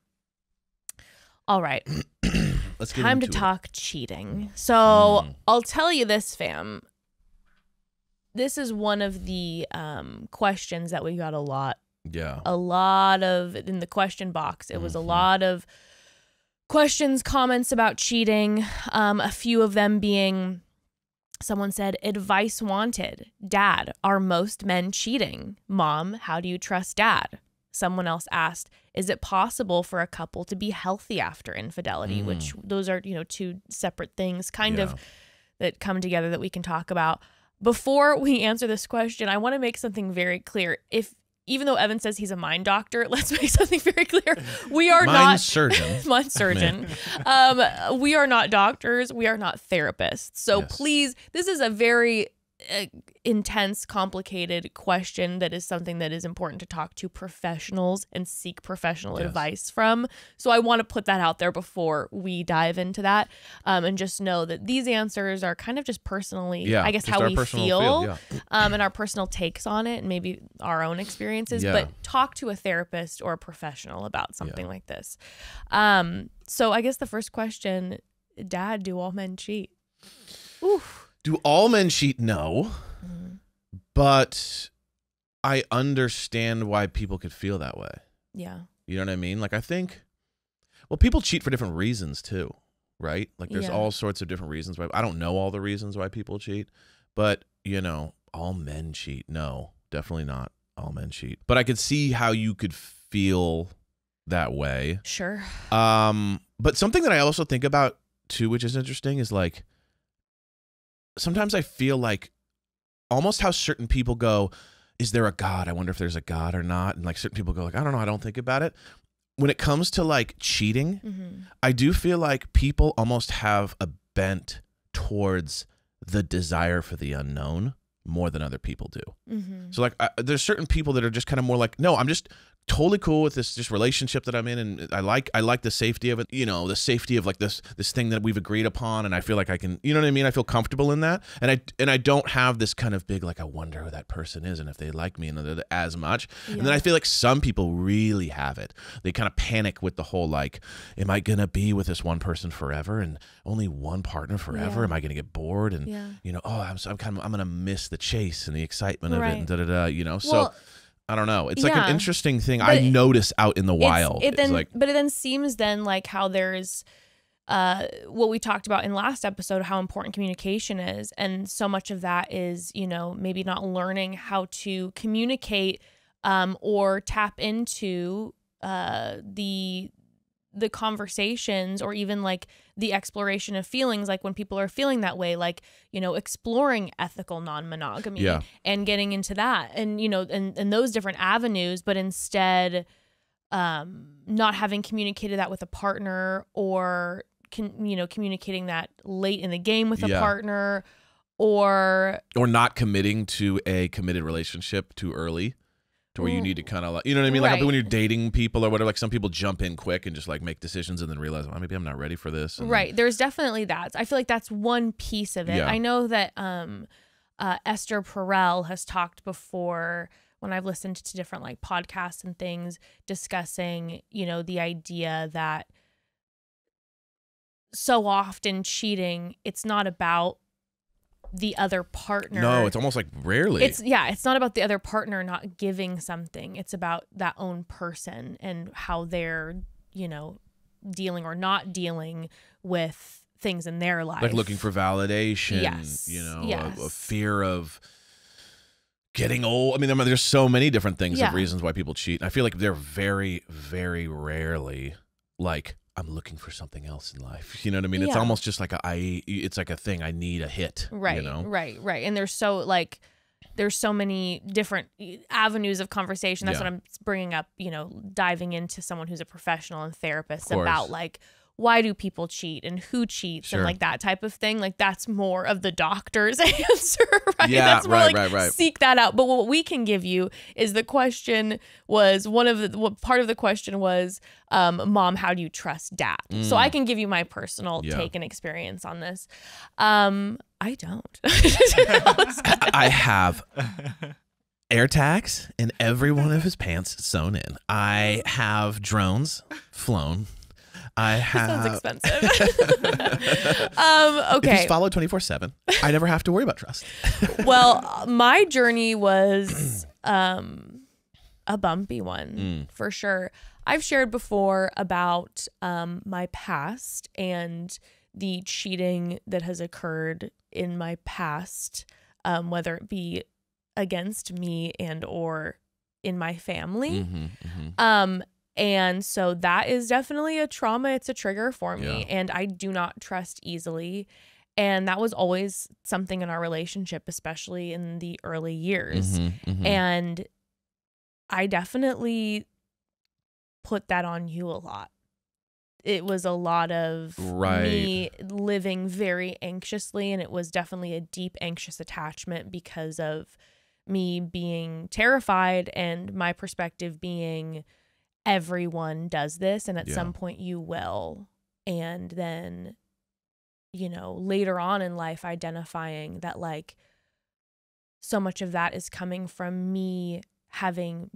All right. Let's get time to it. Talk cheating. So mm. I'll tell you this, fam. This is one of the um, questions that we got a lot. Yeah. A lot of in the question box. It mm-hmm. was a lot of questions, comments about cheating. Um, a few of them being, someone said, advice wanted. Dad, are most men cheating? Mom, how do you trust dad? Someone else asked, is it possible for a couple to be healthy after infidelity? Mm. Which those are, you know, two separate things kind yeah. of that come together that we can talk about. Before we answer this question, I want to make something very clear. If even though Evan says he's a mind doctor, let's make something very clear. We are mind not surgeon. mind surgeon. um, we are not doctors. We are not therapists. So yes. please, this is a very A intense, complicated question that is something that is important to talk to professionals and seek professional yes. advice from. So I want to put that out there before we dive into that, um, and just know that these answers are kind of just personally, yeah, I guess, how we feel, feel yeah. um, and our personal takes on it and maybe our own experiences, yeah. but talk to a therapist or a professional about something yeah. like this. Um, so I guess the first question, Dad, do all men cheat? Oof. Do all men cheat? No, mm. but I understand why people could feel that way. Yeah. You know what I mean? Like, I think, well, people cheat for different reasons too, right? Like, there's yeah. all sorts of different reasons why. I don't know all the reasons why people cheat, but, you know, all men cheat. No, definitely not all men cheat. But I could see how you could feel that way. Sure. Um, but something that I also think about too, which is interesting, is like, sometimes I feel like almost how certain people go, is there a God? I wonder if there's a God or not. And like certain people go like, I don't know. I don't think about it. When it comes to like cheating, mm-hmm. I do feel like people almost have a bent towards the desire for the unknown more than other people do. Mm-hmm. So like I, there's certain people that are just kind of more like, no, I'm just totally cool with this just relationship that I'm in, and I like I like the safety of it, you know, the safety of like this this thing that we've agreed upon, and I feel like I can, you know what I mean? I feel comfortable in that, and I and I don't have this kind of big like I wonder who that person is and if they like me and as much. Yeah. And then I feel like some people really have it. They kind of panic with the whole like, am I gonna be with this one person forever and only one partner forever? Yeah. Am I gonna get bored and yeah. you know? Oh, I'm so, I'm kind of I'm gonna miss the chase and the excitement right. of it and da da da. You know, well, so. I don't know. It's yeah. like an interesting thing but I notice out in the wild. It then, it's like, but it then seems then like how there's uh, what we talked about in last episode, how important communication is. And so much of that is, you know, maybe not learning how to communicate um, or tap into uh, the the conversations or even like the exploration of feelings, like when people are feeling that way, like, you know, exploring ethical non-monogamy yeah. and getting into that and, you know, and, and those different avenues, but instead um, not having communicated that with a partner or, con you know, communicating that late in the game with yeah. a partner or... Or not committing to a committed relationship too early. To where you need to kind of like, you know what I mean? Like right. when you're dating people or whatever, like some people jump in quick and just like make decisions and then realize, well, maybe I'm not ready for this. And right. Then... There's definitely that. I feel like that's one piece of it. Yeah. I know that um, uh, Esther Perel has talked before when I've listened to different like podcasts and things discussing, you know, the idea that so often cheating, it's not about the other partner. No, it's almost like rarely. It's yeah, it's not about the other partner not giving something. It's about that own person and how they're, you know, dealing or not dealing with things in their life. Like looking for validation, yes. you know, yes. a, a fear of getting old. I mean, I mean there's so many different things yeah. of reasons why people cheat. I feel like they're very, very rarely like, I'm looking for something else in life. You know what I mean? Yeah. It's almost just like a, I, it's like a thing. I need a hit. Right. You know? Right. Right. And there's so like, there's so many different avenues of conversation. That's yeah. what I'm bringing up, you know, diving into someone who's a professional and therapist about like, why do people cheat and who cheats sure. and like that type of thing. Like that's more of the doctor's answer, right? Yeah, that's more right, like right, right. seek that out. But what we can give you is the question was one of the, what part of the question was, um, Mom, how do you trust Dad? Mm. So I can give you my personal yeah. take and experience on this. Um, I don't. I have air tags in every one of his pants sewn in. I have drones flown. I have. That sounds expensive. um, okay. If he's followed twenty-four seven, I never have to worry about trust. Well, my journey was um, a bumpy one mm. for sure. I've shared before about um, my past and the cheating that has occurred in my past, um, whether it be against me and or in my family. Mm-hmm, mm-hmm. Um, and so that is definitely a trauma. It's a trigger for me. Yeah. And I do not trust easily. And that was always something in our relationship, especially in the early years. Mm-hmm, mm-hmm. And I definitely put that on you a lot. It was a lot of right. me living very anxiously, and it was definitely a deep anxious attachment because of me being terrified and my perspective being everyone does this and at yeah. some point you will. And then, you know, later on in life identifying that like so much of that is coming from me having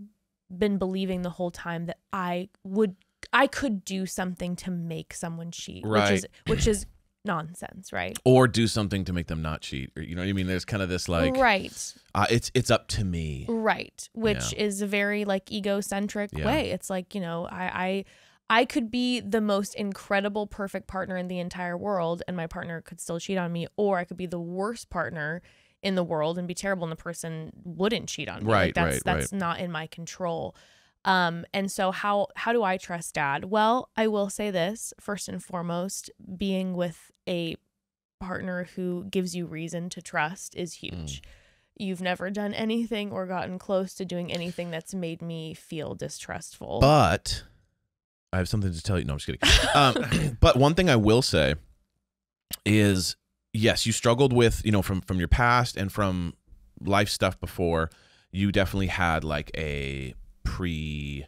been believing the whole time that I would I could do something to make someone cheat, right. which is which is nonsense, right? Or do something to make them not cheat. Or, you know what I mean? There's kind of this like, right? Uh, it's it's up to me, right? Which yeah. is a very like egocentric yeah. way. It's like, you know, I I I could be the most incredible, perfect partner in the entire world, and my partner could still cheat on me. Or I could be the worst partner in the world and be terrible, and the person wouldn't cheat on me. Right? Like, that's right, that's right. not in my control. Um, and so how, how do I trust Dad? Well, I will say this first and foremost, being with a partner who gives you reason to trust is huge. Mm. You've never done anything or gotten close to doing anything that's made me feel distrustful. But I have something to tell you. No, I'm just kidding. Um, but one thing I will say is, yes, you struggled with, you know, from, from your past and from life stuff before. You definitely had like a pre,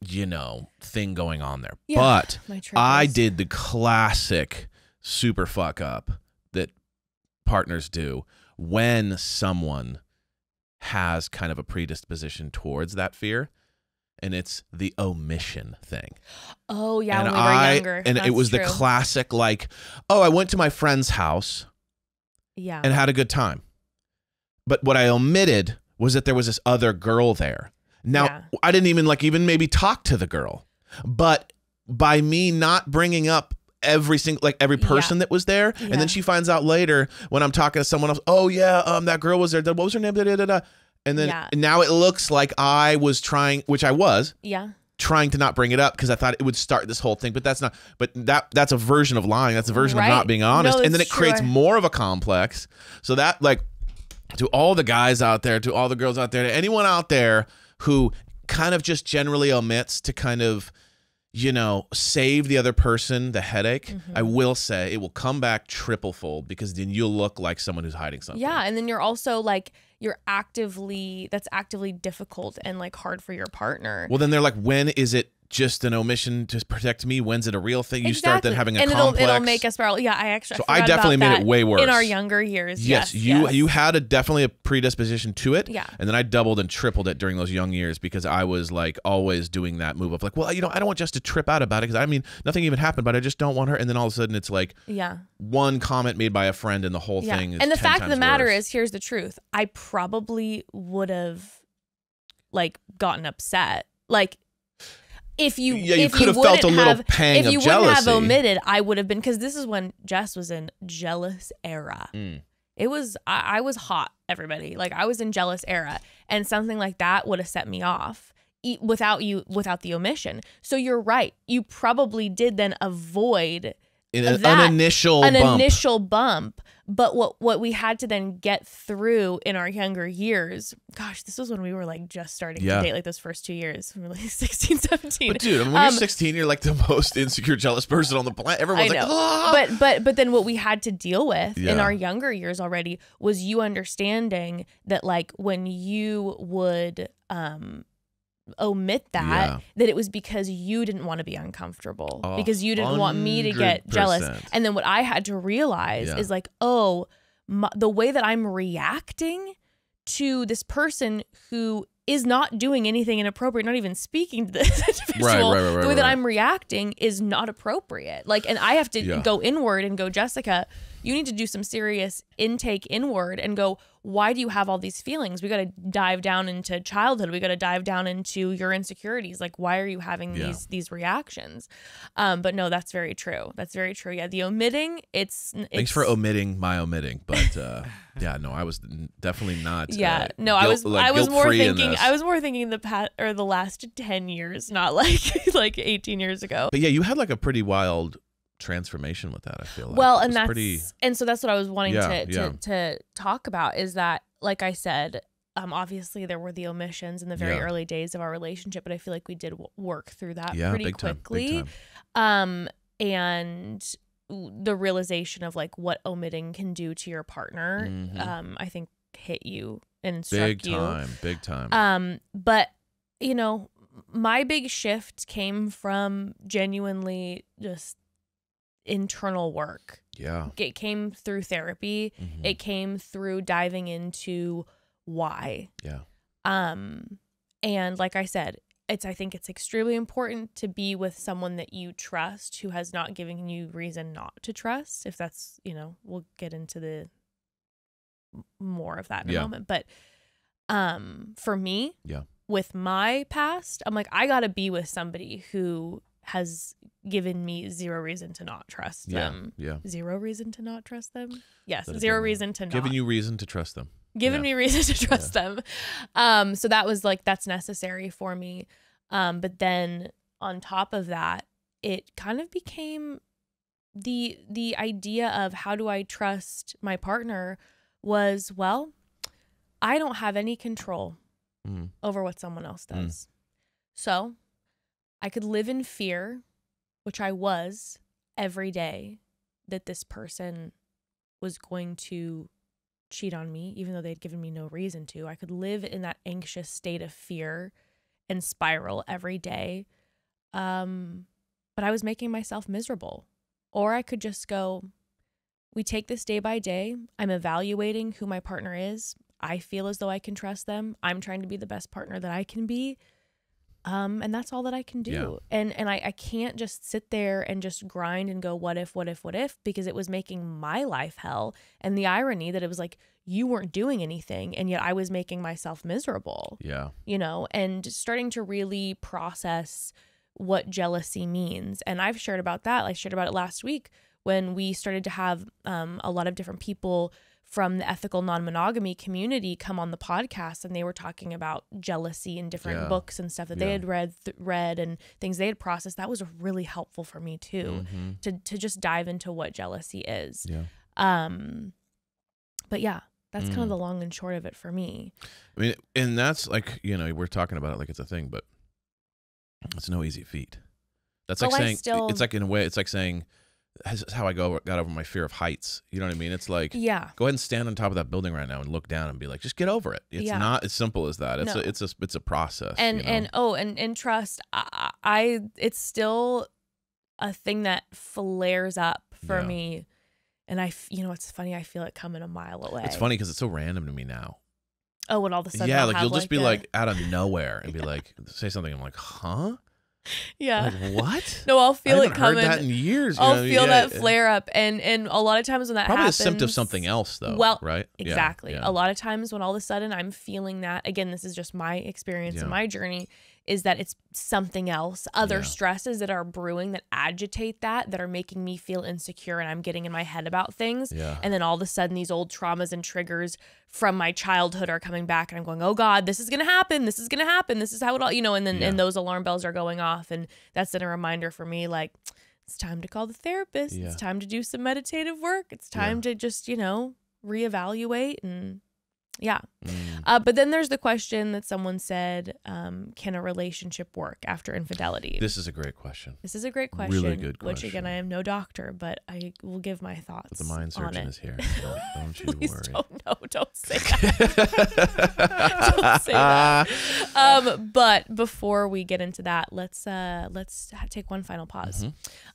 you know, thing going on there. Yeah, but I did the classic super fuck up that partners do when someone has kind of a predisposition towards that fear. And it's the omission thing. Oh, yeah. And when we were I, younger. And That's it was true. The classic like, oh, I went to my friend's house yeah. and had a good time. But what I omitted was that there was this other girl there. Now, yeah. I didn't even like even maybe talk to the girl, but by me not bringing up every single like every person yeah. that was there. Yeah. And then she finds out later when I'm talking to someone else. Oh, yeah. Um, that girl was there. What was her name? Da, da, da, da. And then yeah. now it looks like I was trying, which I was. Yeah. Trying to not bring it up because I thought it would start this whole thing. But that's not. But that that's a version of lying. That's a version right? of not being honest. No, and then it sure. creates more of a complex. So that like to all the guys out there, to all the girls out there, to anyone out there who kind of just generally omits to kind of, you know, save the other person the headache, mm-hmm. I will say it will come back triple fold because then you'll look like someone who's hiding something. Yeah, and then you're also like, you're actively, that's actively difficult and like hard for your partner. Well, then they're like, when is it just an omission to protect me? When's it a real thing? You exactly. start then having a and complex. It'll, it'll make a spiral. Yeah, I actually. So I, I definitely made it way worse in our younger years. Yes, yes you yes. you had a definitely a predisposition to it. Yeah, and then I doubled and tripled it during those young years because I was like always doing that move of like, well, you know, I don't want Jess to trip out about it because I mean nothing even happened, but I just don't want her. And then all of a sudden it's like, yeah, one comment made by a friend and the whole yeah. thing. Is and the fact of the matter worse. Is, here's the truth. I probably would have like gotten upset like. If you, yeah, you if could you have felt a little have, pang if you of jealousy. Wouldn't have omitted, I would have been because this is when Jess was in jealous era, mm. It was, I, I was hot, everybody. Like, I was in jealous era, and something like that would have set me off without you, without the omission. So you're right. You probably did then avoid that, an initial an bump. initial bump. But what what we had to then get through in our younger years, gosh, this was when we were like just starting yeah. to date, like those first two years, we were like sixteen, seventeen. But dude, I mean, when um, you're sixteen, you're like the most insecure, jealous person on the planet. Everyone's like, ah! But but but then what we had to deal with yeah. in our younger years already was you understanding that, like, when you would um omit that, yeah. that it was because you didn't want to be uncomfortable, oh, because you didn't one hundred percent want me to get jealous. And then what I had to realize yeah. is like, oh, my, the way that I'm reacting to this person who is not doing anything inappropriate, not even speaking to this individual, right, right, right, right, the way that right. I'm reacting is not appropriate. Like, and I have to yeah. go inward and go, Jessica, you need to do some serious intake inward and go, why do you have all these feelings? We got to dive down into childhood. We got to dive down into your insecurities. Like, why are you having yeah. these these reactions? Um, but no, that's very true. That's very true. Yeah, the omitting. It's, it's thanks for omitting my omitting. But uh, yeah, no, I was definitely not. Yeah, uh, no, guilt, I was. Like, I was more thinking. I was more thinking the pat or the last ten years, not like like eighteen years ago. But yeah, you had like a pretty wild transformation with that, I feel like. Well, and that's pretty... and so that's what I was wanting yeah, to, to, yeah. to talk about, is that, like I said, um obviously there were the omissions in the very yeah. early days of our relationship, but I feel like we did w work through that yeah, pretty big quickly time, big time. um and the realization of like what omitting can do to your partner, mm-hmm. um I think hit you and struck big time, you. big time um but you know, my big shift came from genuinely just internal work. Yeah, it came through therapy. Mm-hmm. It came through diving into why. Yeah. Um and like I said, it's I think it's extremely important to be with someone that you trust who has not given you reason not to trust, if that's, you know, we'll get into the more of that in yeah. a moment, but um for me, yeah, with my past, I'm like, I gotta be with somebody who has given me zero reason to not trust yeah, them. Yeah. Zero reason to not trust them. Yes. That zero reason to not. Giving you reason to trust them. Giving yeah. me reason to trust yeah. them. Um, so that was like, that's necessary for me. Um, but then on top of that, it kind of became the, the idea of how do I trust my partner was, well, I don't have any control mm. over what someone else does. Mm. So I could live in fear, which I was every day, that this person was going to cheat on me, even though they'd given me no reason to. I could live in that anxious state of fear and spiral every day. Um, but I was making myself miserable. Or I could just go, we take this day by day. I'm evaluating who my partner is. I feel as though I can trust them. I'm trying to be the best partner that I can be. Um, and that's all that I can do. Yeah. And and I, I can't just sit there and just grind and go, what if, what if, what if? Because it was making my life hell. And the irony that it was like, you weren't doing anything, and yet I was making myself miserable. Yeah. You know, and starting to really process what jealousy means. And I've shared about that. I shared about it last week when we started to have um, a lot of different people from the ethical non-monogamy community come on the podcast, and they were talking about jealousy in different yeah. books and stuff that yeah. they had read th read and things they had processed. That was really helpful for me too, mm-hmm. to to just dive into what jealousy is. Yeah. Um, but yeah, that's mm. kind of the long and short of it for me. I mean, and that's like, you know, we're talking about it like it's a thing, but it's no easy feat. That's like oh, saying, still... it's like in a way, it's like saying, this is how I go got over my fear of heights. You know what I mean? It's like, yeah, go ahead and stand on top of that building right now and look down and be like, just get over it. It's yeah. not as simple as that. It's no. a, it's a, it's a process. And you know? and oh, and and trust. I, I it's still a thing that flares up for yeah. me, and I, you know, it's funny. I feel it coming a mile away. It's funny because it's so random to me now. Oh, and all of a sudden, yeah, I'll like you'll like just be a... like out of nowhere and yeah. be like, say something. I'm like, huh. Yeah. Like, what? No, I'll feel I haven't it coming. Heard that in years. I'll know? feel yeah. that flare up, and and a lot of times when that probably happens, probably a symptom of something else, though. Well, right? Exactly. Yeah, yeah. A lot of times when all of a sudden I'm feeling that again, this is just my experience yeah. and my journey, is that it's something else, other yeah. stresses that are brewing that agitate that, that are making me feel insecure and I'm getting in my head about things. Yeah. And then all of a sudden these old traumas and triggers from my childhood are coming back and I'm going, oh God, this is going to happen. This is going to happen. This is how it all, you know, and then yeah. and those alarm bells are going off. And that's then a reminder for me, like, it's time to call the therapist. Yeah. It's time to do some meditative work. It's time yeah. to just, you know, reevaluate and yeah. Mm. Uh, but then there's the question that someone said, um, can a relationship work after infidelity? This is a great question. This is a great question. Really good question. Which, again, I am no doctor, but I will give my thoughts on it. The mind surgeon is here. Don't, don't you Please worry. Don't, no, don't say that. Don't say that. Um, but before we get into that, let's, uh, let's take one final pause. Mm-hmm.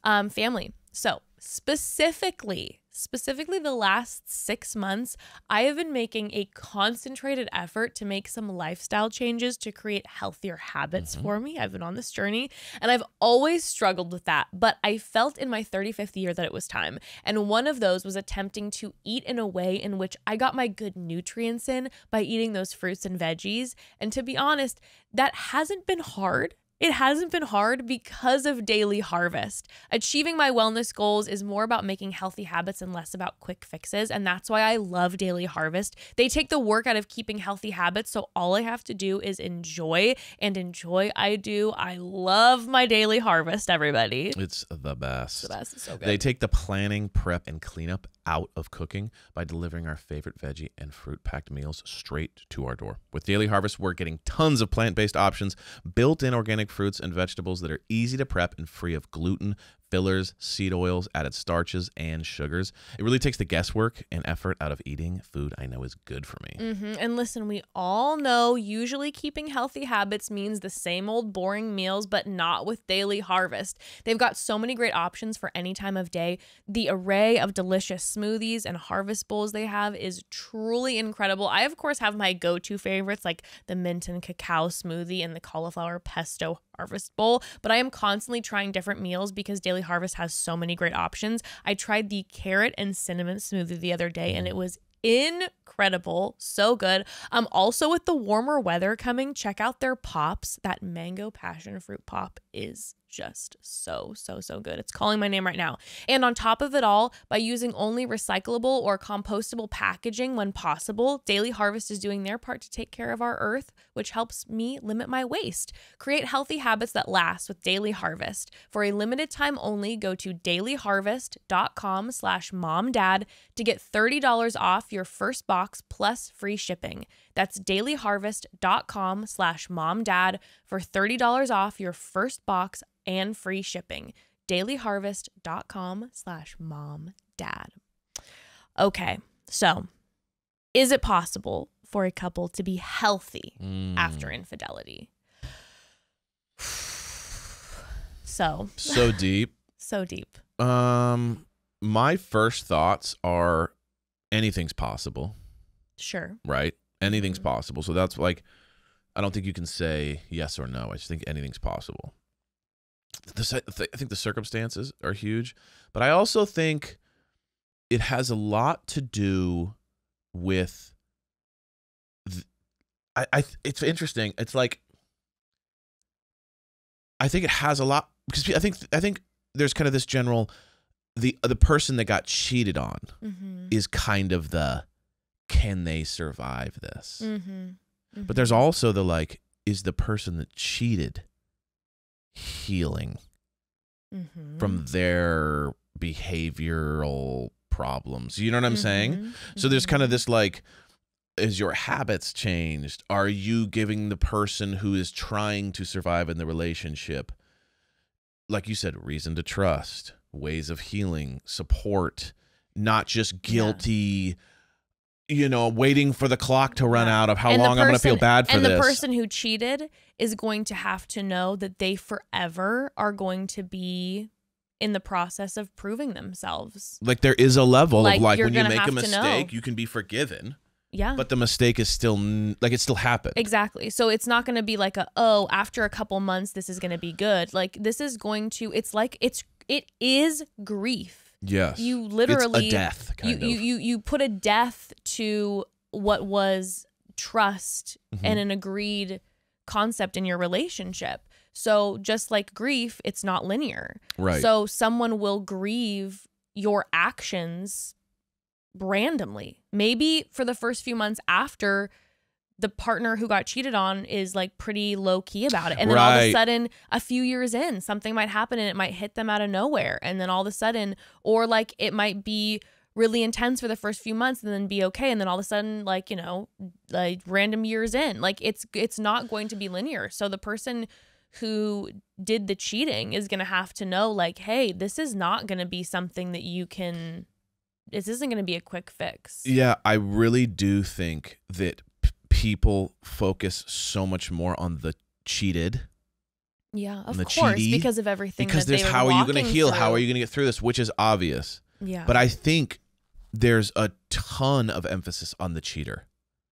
um, family. So specifically... Specifically the last six months, I have been making a concentrated effort to make some lifestyle changes to create healthier habits mm-hmm. for me. I've been on this journey and I've always struggled with that, but I felt in my thirty-fifth year that it was time. And one of those was attempting to eat in a way in which I got my good nutrients in by eating those fruits and veggies. And to be honest, that hasn't been hard. It hasn't been hard because of Daily Harvest. Achieving my wellness goals is more about making healthy habits and less about quick fixes. And that's why I love Daily Harvest. They take the work out of keeping healthy habits. So all I have to do is enjoy, and enjoy I do. I love my Daily Harvest, everybody. It's the best. It's the best. It's so good. They take the planning, prep, and cleanup out of cooking by delivering our favorite veggie and fruit-packed meals straight to our door. With Daily Harvest, we're getting tons of plant-based options, built-in organic fruits and vegetables that are easy to prep and free of gluten, fillers, seed oils, added starches, and sugars. It really takes the guesswork and effort out of eating food I know is good for me. Mm-hmm. And listen, we all know usually keeping healthy habits means the same old boring meals, but not with Daily Harvest. They've got so many great options for any time of day. The array of delicious smoothies and harvest bowls they have is truly incredible. I, of course, have my go-to favorites like the mint and cacao smoothie and the cauliflower pesto harvest bowl, but I am constantly trying different meals because Daily Harvest has so many great options. I tried the carrot and cinnamon smoothie the other day and it was incredible. So good. Um, also with the warmer weather coming, check out their pops. That mango passion fruit pop is just so, so, so good. It's calling my name right now. And on top of it all, by using only recyclable or compostable packaging when possible, Daily Harvest is doing their part to take care of our earth, which helps me limit my waste. Create healthy habits that last with Daily Harvest. For a limited time only, go to dailyharvest.com slash momdad to get thirty dollars off your first box plus free shipping. That's dailyharvest.com slash momdad for thirty dollars off your first box and free shipping. Dailyharvest.com slash momdad. Okay, so is it possible for a couple to be healthy mm. after infidelity? So. So deep. So deep. Um, my first thoughts are anything's possible. Sure. Right? Anything's mm-hmm. possible. So that's like, I don't think you can say yes or no. I just think anything's possible. The, th I think the circumstances are huge, but I also think it has a lot to do with, th I, I, it's interesting. It's like, I think it has a lot, because I think, I think there's kind of this general, the, the person that got cheated on mm-hmm. is kind of the, can they survive this? Mm-hmm. Mm-hmm. But there's also the like, is the person that cheated healing mm-hmm. from their behavioral problems? You know what I'm mm-hmm. saying? Mm-hmm. So there's kind of this like, is your habits changed? Are you giving the person who is trying to survive in the relationship, like you said, reason to trust, ways of healing, support, not just guilty yeah. you know, waiting for the clock to run yeah. out of how long person, I'm going to feel bad for and this. And the person who cheated is going to have to know that they forever are going to be in the process of proving themselves. Like there is a level like of like when you make a mistake, you can be forgiven. Yeah. But the mistake is still, like it still happened. Exactly. So it's not going to be like, a oh, after a couple months, this is going to be good. Like this is going to, it's like, it's it is grief. Yes. You literally it's a death, kind you, of. you you you put a death to what was trust mm-hmm. and an agreed concept in your relationship. So just like grief, it's not linear. Right. So someone will grieve your actions randomly. Maybe for the first few months after, the partner who got cheated on is like pretty low key about it. And then right. all of a sudden, a few years in, something might happen and it might hit them out of nowhere. And then all of a sudden, or like it might be really intense for the first few months and then be okay. And then all of a sudden, like, you know, like random years in, like it's, it's not going to be linear. So the person who did the cheating is going to have to know like, hey, this is not going to be something that you can, this isn't going to be a quick fix. Yeah. I really do think that people focus so much more on the cheated. Yeah, of course, cheaty, because of everything. Because that there's they how are you going to heal? Through. How are you going to get through this? Which is obvious. Yeah. But I think there's a ton of emphasis on the cheater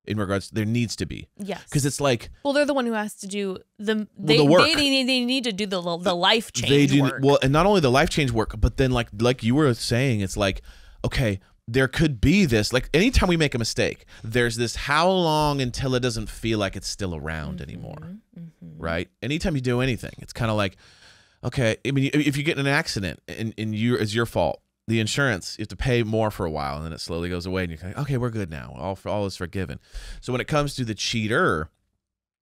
in regards to, there needs to be. Yes. Because it's like, well, they're the one who has to do the they well, the work. They, they, need, they need to do the the life change they do, work. Well, and not only the life change work, but then like like you were saying, it's like, okay, there could be this, like anytime we make a mistake, there's this how long until it doesn't feel like it's still around mm-hmm. anymore, mm-hmm. right? Anytime you do anything, it's kind of like, okay, I mean, if you get in an accident and, and you, it's your fault, the insurance, you have to pay more for a while and then it slowly goes away and you're like, okay, we're good now, all, all is forgiven. So when it comes to the cheater,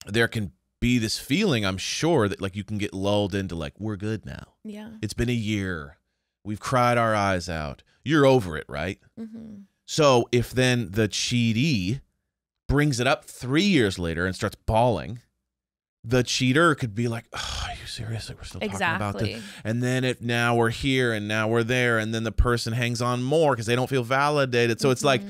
there can be this feeling, I'm sure, that like you can get lulled into like, we're good now. Yeah. It's been a year. We've cried our eyes out. You're over it, right? Mm-hmm. So if then the cheatee brings it up three years later and starts bawling, the cheater could be like, oh, are you serious? Like, we're still exactly. talking about this. And then it, now we're here and now we're there. And then the person hangs on more because they don't feel validated. So mm-hmm. it's like,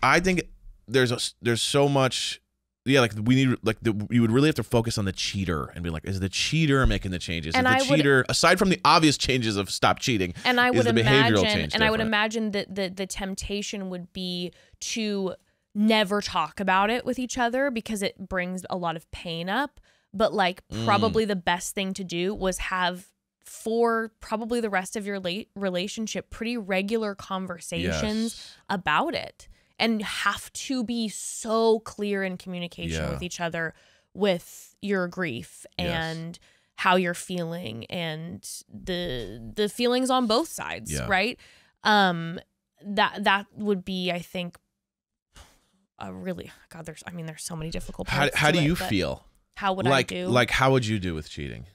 I think there's a, there's so much. Yeah, like we need, like the, you would really have to focus on the cheater and be like, is the cheater making the changes? And is the I cheater, would, aside from the obvious changes of stop cheating, and I would is the imagine, behavioral change and different? I would imagine that the, the temptation would be to never talk about it with each other because it brings a lot of pain up. But like probably mm. the best thing to do was have for probably the rest of your late relationship pretty regular conversations yes. about it. And have to be so clear in communication yeah. with each other with your grief and yes. how you're feeling and the the feelings on both sides, yeah. right? Um, that that would be, I think, a really God. There's, I mean, there's so many difficult parts. How, how to do it, you feel? How would like, I do? Like, how would you do with cheating?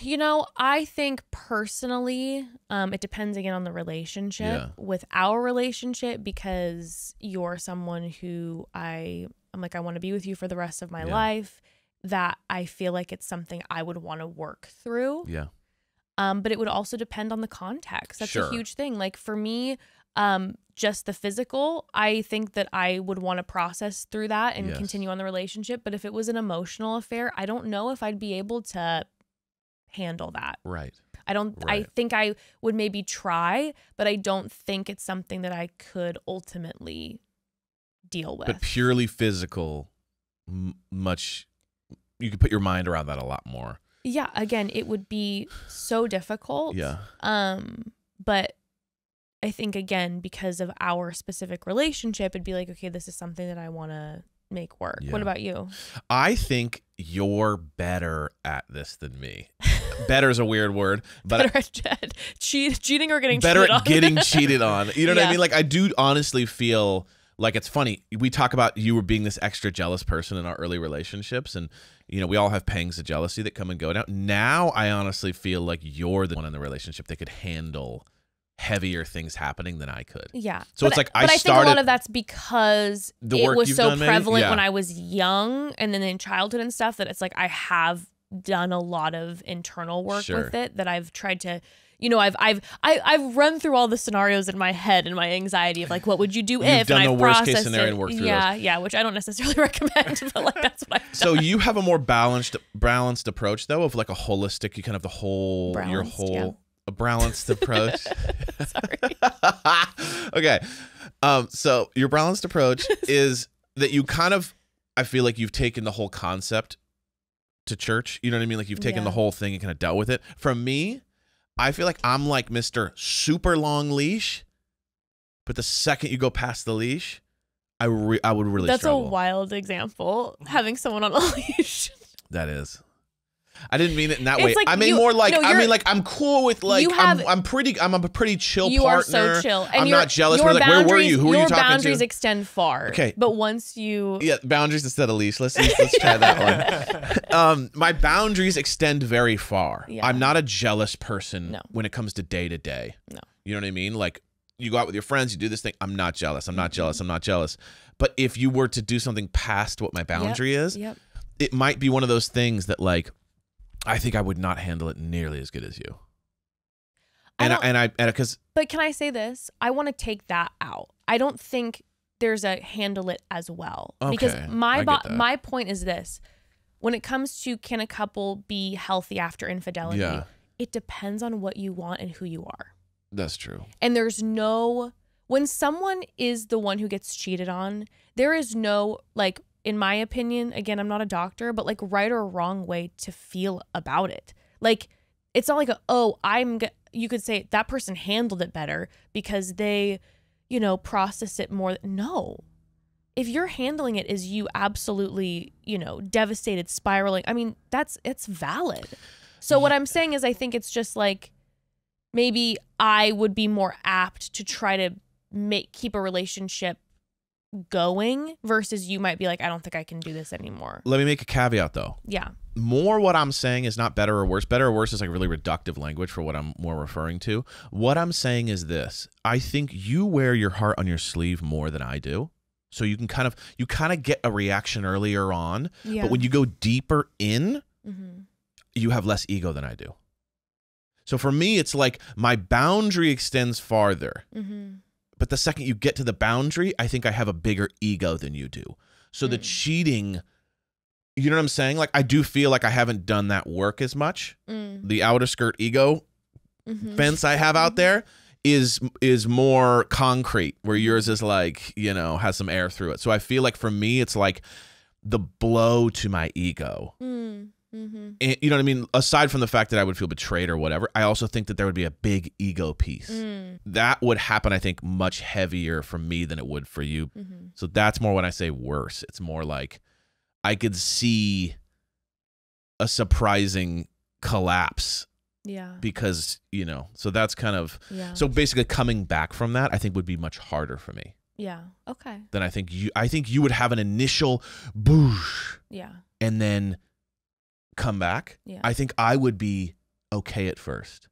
You know, I think personally, um, it depends again on the relationship. Yeah. With our relationship, because you're someone who I, I'm like, I want to be with you for the rest of my yeah. life, that I feel like it's something I would want to work through. Yeah. Um, but it would also depend on the context. That's sure. a huge thing. Like for me, um, just the physical, I think that I would want to process through that and yes. continue on the relationship. But if it was an emotional affair, I don't know if I'd be able to handle that. Right. I don't, right. I think I would maybe try, but I don't think it's something that I could ultimately deal with. But purely physical, m much, you could put your mind around that a lot more. Yeah. Again, it would be so difficult. Yeah. Um, but I think again, because of our specific relationship, it'd be like, okay, this is something that I want to make work. Yeah. What about you? I think you're better at this than me. Better is a weird word, but better at cheat, cheating or getting better cheated at on. Getting cheated on. You know yeah. what I mean? Like I do honestly feel like it's funny. We talk about you were being this extra jealous person in our early relationships, and you know we all have pangs of jealousy that come and go. Now, now I honestly feel like you're the one in the relationship that could handle heavier things happening than I could. Yeah. So but it's like I, I but started. But I think a lot of that's because the work it was you've so done prevalent yeah. when I was young, and then in childhood and stuff. That it's like I have done a lot of internal work sure. with it, that I've tried to, you know, I've I've I, I've run through all the scenarios in my head and my anxiety of like, what would you do if? You've done and the I've worst case scenario and worked through yeah, those. yeah, which I don't necessarily recommend, but like that's what I've so done. So you have a more balanced balanced approach though, of like a holistic, you kind of the whole balanced, your whole yeah. a balanced approach. Sorry. Okay, um, so your balanced approach is that you kind of, I feel like you've taken the whole concept to church, you know what I mean? Like you've taken yeah. the whole thing and kind of dealt with it. For me, I feel like I'm like Mister Super Long Leash, but the second you go past the leash, I re I would really. That's struggle. A wild example. Having someone on a leash. That is. I didn't mean it in that it's way. Like I mean you, more like no, I mean like I'm cool with like have, I'm, I'm pretty I'm a pretty chill you partner. You are so chill. And I'm not jealous. We're like, where were you? Who are you talking to? Your boundaries extend far. Okay, but once you yeah boundaries instead of leash. Let's let's, let's try that one. Um, my boundaries extend very far. Yeah. I'm not a jealous person no. when it comes to day to day. No, you know what I mean. Like you go out with your friends, you do this thing. I'm not jealous. I'm not jealous. I'm not jealous. But if you were to do something past what my boundary yep. is, yep. it might be one of those things that like. I think I would not handle it nearly as good as you. And I, I and I and because. But can I say this? I want to take that out. I don't think there's a handle it as well okay, because my my point is this: when it comes to can a couple be healthy after infidelity, yeah. it depends on what you want and who you are. That's true. And there's no when someone is the one who gets cheated on, there is no like. In my opinion, again, I'm not a doctor, but like right or wrong way to feel about it. Like, it's not like, a, oh, I'm, g you could say that person handled it better because they, you know, processed it more. No, if you're handling it as you absolutely, you know, devastated, spiraling. I mean, that's, it's valid. So what I'm saying is I think it's just like, maybe I would be more apt to try to make, keep a relationship going versus you might be like, I don't think I can do this anymore. Let me make a caveat though. Yeah. More what I'm saying is not better or worse. Better or worse is like really reductive language for what I'm more referring to. What I'm saying is this. I think you wear your heart on your sleeve more than I do. So you can kind of, you kind of get a reaction earlier on, yeah. but when you go deeper in, mm-hmm. you have less ego than I do. So for me, it's like my boundary extends farther. Mm-hmm. But the second you get to the boundary, I think I have a bigger ego than you do. So mm. the cheating, you know what I'm saying? Like, I do feel like I haven't done that work as much. Mm. The outer skirt ego mm-hmm. fence I have out there is is more concrete, where yours is like, you know, has some air through it. So I feel like for me, it's like the blow to my ego. Mm. Mm-hmm. And, you know what I mean? Aside from the fact that I would feel betrayed or whatever, I also think that there would be a big ego piece. Mm. That would happen, I think, much heavier for me than it would for you. Mm-hmm. So that's more when I say worse. It's more like I could see a surprising collapse. Yeah. Because, you know, so that's kind of, yeah. so basically coming back from that, I think would be much harder for me. Yeah. Okay. Then I think you, I think you would have an initial boosh. Yeah. And then come back. Yeah. I think I would be okay at first,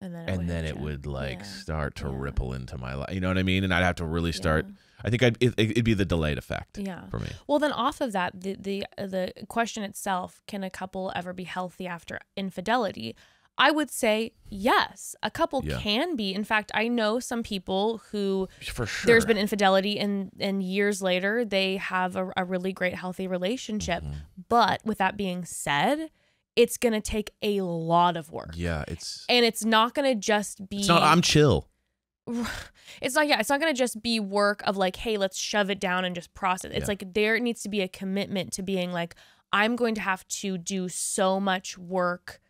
and then it, and would, then it would like yeah. start to yeah. ripple into my life. You know what I mean? And I'd have to really start. Yeah. I think I'd, it, it'd be the delayed effect. Yeah. For me. Well, then off of that, the the the question itself: can a couple ever be healthy after infidelity? I would say yes. A couple yeah. can be. In fact, I know some people who For sure. there's been infidelity and and years later they have a, a really great healthy relationship. Mm-hmm. But with that being said, it's going to take a lot of work. Yeah, it's and it's not going to just be. It's not, I'm chill. It's not. Yeah, it's not going to just be work of like, hey, let's shove it down and just process. It's yeah. like there needs to be a commitment to being like, I'm going to have to do so much work.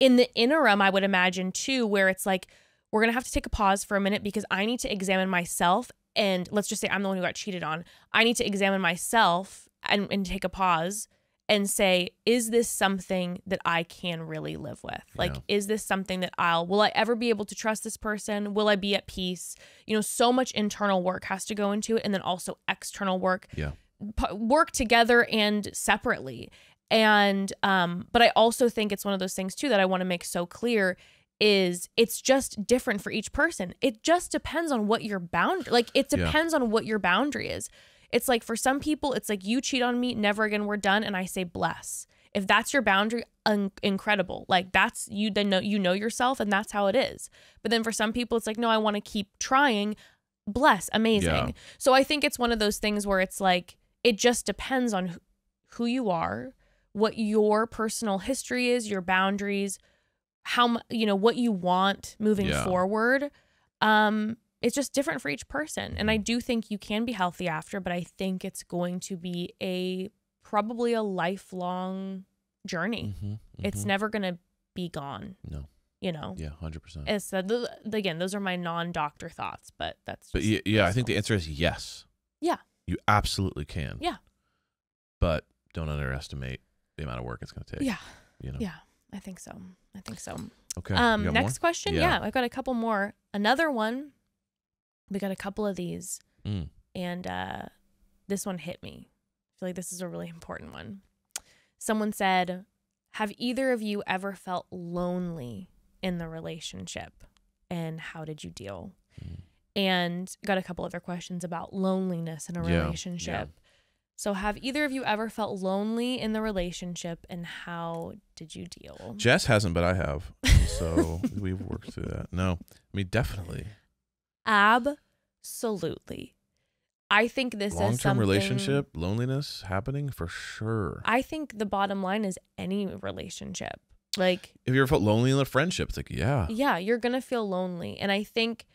In the interim, I would imagine, too, where it's like, we're going to have to take a pause for a minute because I need to examine myself. And let's just say I'm the one who got cheated on. I need to examine myself and, and take a pause and say, is this something that I can really live with? Yeah. Like, is this something that I'll, will I ever be able to trust this person? Will I be at peace? You know, so much internal work has to go into it. And then also external work, yeah. work together and separately. And, um, but I also think it's one of those things too that I want to make so clear is it's just different for each person. It just depends on what your boundary, like it depends yeah. on what your boundary is. It's like for some people, it's like you cheat on me, never again, we're done. And I say, bless. If that's your boundary, incredible. Like that's, you then know, you know yourself and that's how it is. But then for some people, it's like, no, I want to keep trying. Bless. Amazing. Yeah. So I think it's one of those things where it's like, it just depends on who you are, what your personal history is, your boundaries, how, you know, what you want moving yeah. forward. Um, it's just different for each person. And I do think you can be healthy after, but I think it's going to be a, probably a lifelong journey. Mm-hmm, mm-hmm. It's never going to be gone. No. You know? Yeah, one hundred percent. It's, uh, th again, those are my non-doctor thoughts, but that's just. But yeah, yeah I think the answer is yes. Yeah. You absolutely can. Yeah. But don't underestimate the amount of work it's going to take. Yeah. You know? Yeah. I think so. I think so. Okay. Um, next more? question. Yeah. yeah. I've got a couple more. Another one. We got a couple of these. Mm. And uh, this one hit me. I feel like this is a really important one. Someone said, have either of you ever felt lonely in the relationship? And how did you deal? Mm. And got a couple other questions about loneliness in a yeah. relationship. Yeah. So have either of you ever felt lonely in the relationship, and how did you deal? Jess hasn't, but I have. So we've worked through that. No, I mean, definitely. Absolutely. I think this long-term is long-term relationship, loneliness happening for sure. I think the bottom line is any relationship. Like, if you ever felt lonely in a friendship, it's like, yeah. Yeah, you're going to feel lonely. And I think...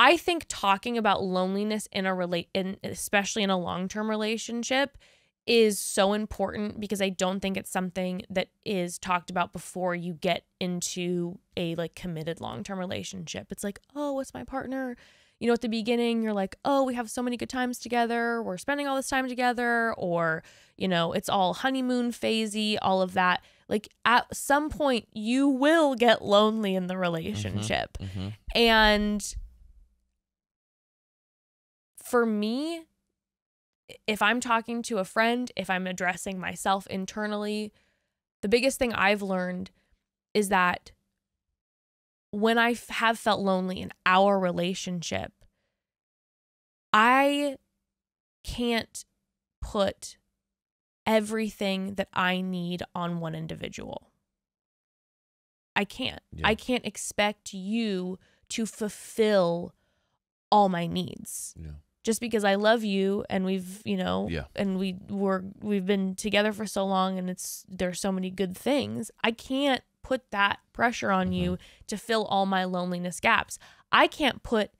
I think talking about loneliness in a relate, in, especially in a long-term relationship, is so important, because I don't think it's something that is talked about before you get into a like committed long-term relationship. It's like, oh, what's my partner? You know, at the beginning, you're like, oh, we have so many good times together. We're spending all this time together, or you know, it's all honeymoon phasey, all of that. Like at some point, you will get lonely in the relationship, mm-hmm, mm-hmm. and for me, if I'm talking to a friend, if I'm addressing myself internally, the biggest thing I've learned is that when I have felt lonely in our relationship, I can't put everything that I need on one individual. I can't. Yeah. I can't expect you to fulfill all my needs. Yeah. Just because I love you and we've, you know, yeah. and we were, we've been together for so long, and it's, there's so many good things. I can't put that pressure on mm-hmm. you to fill all my loneliness gaps. I can't put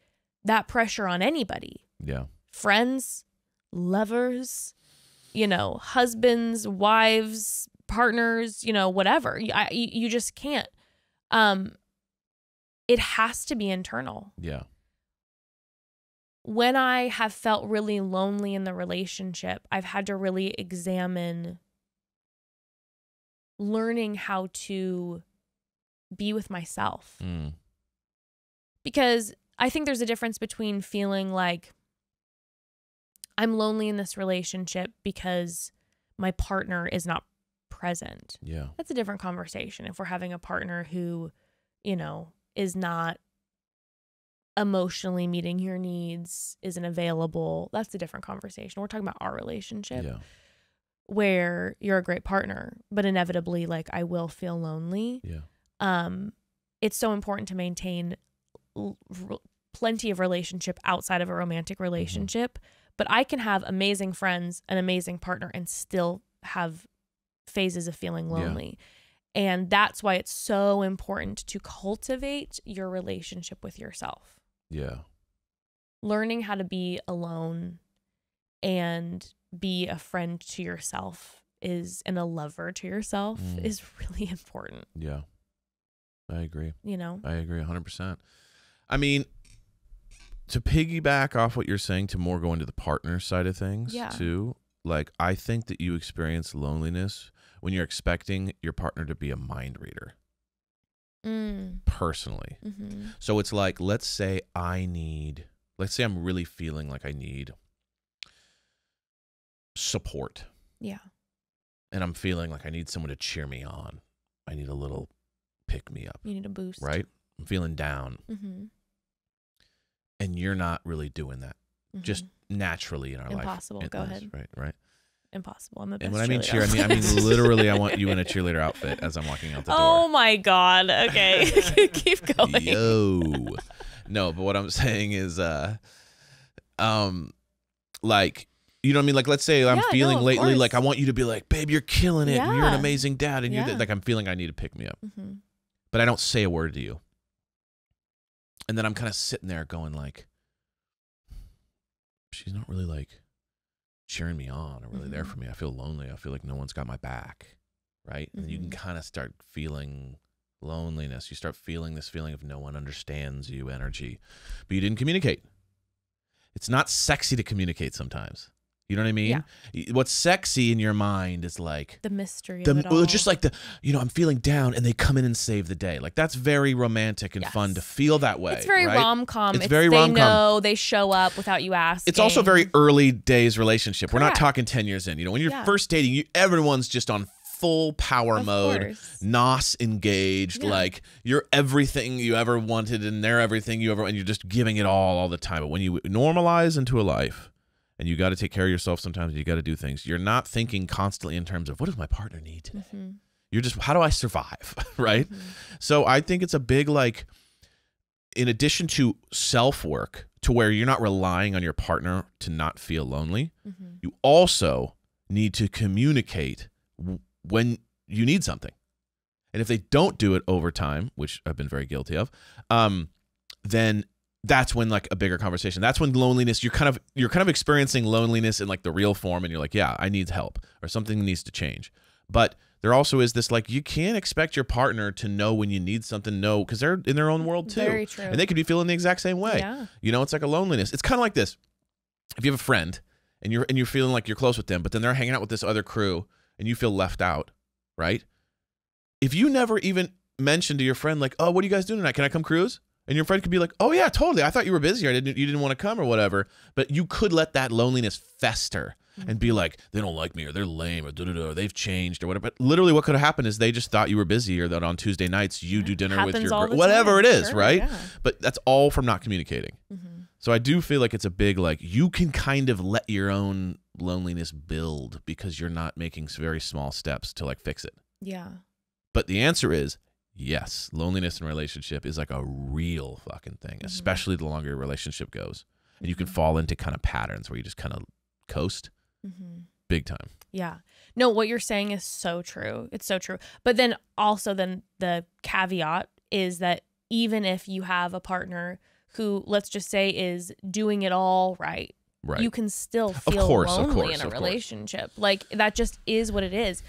that pressure on anybody. Yeah. Friends, lovers, you know, husbands, wives, partners, you know, whatever. I, you just can't. Um, it has to be internal. Yeah. When I have felt really lonely in the relationship, I've had to really examine learning how to be with myself. Mm. Because I think there's a difference between feeling like I'm lonely in this relationship because my partner is not present. Yeah. That's a different conversation. If we're having a partner who, you know, is not emotionally meeting your needs, isn't available, that's a different conversation. We're talking about our relationship, yeah. where you're a great partner, but inevitably, like, I will feel lonely. Yeah. Um, it's so important to maintain l r plenty of relationship outside of a romantic relationship, mm-hmm. but I can have amazing friends, an amazing partner, and still have phases of feeling lonely. Yeah. And that's why it's so important to cultivate your relationship with yourself. Yeah. Learning how to be alone and be a friend to yourself is, and a lover to yourself mm. is really important. Yeah. I agree. You know? I agree one hundred percent. I mean, to piggyback off what you're saying, to more go into the partner side of things yeah. too, like, I think that you experience loneliness when you're expecting your partner to be a mind reader. Mm. Personally. Mm-hmm. So it's like, let's say I need, let's say I'm really feeling like I need support. Yeah. And I'm feeling like I need someone to cheer me on. I need a little pick me up. You need a boost. Right? I'm feeling down. Mm-hmm. And you're not really doing that. Mm-hmm. Just naturally in our Impossible. life. Impossible. Go lives, ahead. Right, right. Impossible. I'm the best. And when I mean cheer, I mean, I mean literally I want you in a cheerleader outfit as I'm walking out the door. Oh my God. Okay. Keep going. Yo. No, but what I'm saying is uh um like, you know what I mean? Like, let's say I'm yeah, feeling no, lately course. like I want you to be like, babe, you're killing it. Yeah. And you're an amazing dad, and yeah. you're like, I'm feeling I need to pick me up. Mm-hmm. But I don't say a word to you. And then I'm kind of sitting there going like, she's not really like cheering me on or really mm-hmm. there for me. I feel lonely. I feel like no one's got my back, right? Mm-hmm. And you can kind of start feeling loneliness. You start feeling this feeling of no one understands you energy, but you didn't communicate. It's not sexy to communicate sometimes. You know what I mean? Yeah. What's sexy in your mind is like the mystery the, of it all. Just like the, you know, I'm feeling down and they come in and save the day. Like that's very romantic and yes. fun to feel that way. It's very right? rom-com. It's, it's very rom-com. They know, they show up without you asking. It's also very early days relationship. Correct. We're not talking ten years in. You know, when you're yeah. first dating, you, everyone's just on full power of mode, course. N O S engaged, yeah. like you're everything you ever wanted and they're everything you ever, and you're just giving it all all the time. But when you normalize into a life, and you got to take care of yourself sometimes. You got to do things. You're not thinking constantly in terms of what does my partner need today? Mm-hmm. You're just, how do I survive? Right? Mm-hmm. So I think it's a big, like, in addition to self-work, to where you're not relying on your partner to not feel lonely, mm-hmm. you also need to communicate when you need something. And if they don't do it over time, which I've been very guilty of, um, then that's when like a bigger conversation. That's when loneliness, you're kind of you're kind of experiencing loneliness in like the real form, and you're like, yeah, I need help or something needs to change. But there also is this like you can't expect your partner to know when you need something, no, because they're in their own world too. Very true. And they could be feeling the exact same way. Yeah. You know, it's like a loneliness. It's kind of like this. If you have a friend and you're and you're feeling like you're close with them, but then they're hanging out with this other crew and you feel left out, right? If you never even mention to your friend like, "Oh, what are you guys doing tonight? Can I come cruise?" And your friend could be like, "Oh yeah, totally. I thought you were busy. I didn't. You didn't want to come or whatever." But you could let that loneliness fester mm-hmm. and be like, "They don't like me, or they're lame, or da da da, or they've changed, or whatever." But literally, what could have happened is they just thought you were busy, or that on Tuesday nights you yeah. do dinner with your girl, whatever time. It is, sure, right? Yeah. But that's all from not communicating. Mm-hmm. So I do feel like it's a big like you can kind of let your own loneliness build because you're not making very small steps to like fix it. Yeah. But the answer is. Yes, loneliness in a relationship is like a real fucking thing, mm-hmm. especially the longer your relationship goes. And mm-hmm. you can fall into kind of patterns where you just kind of coast mm-hmm. big time. Yeah. No, what you're saying is so true. It's so true. But then also then the caveat is that even if you have a partner who, let's just say, is doing it all right, right. you can still feel of course, lonely of course, in a relationship. Course. Like that just is what it is.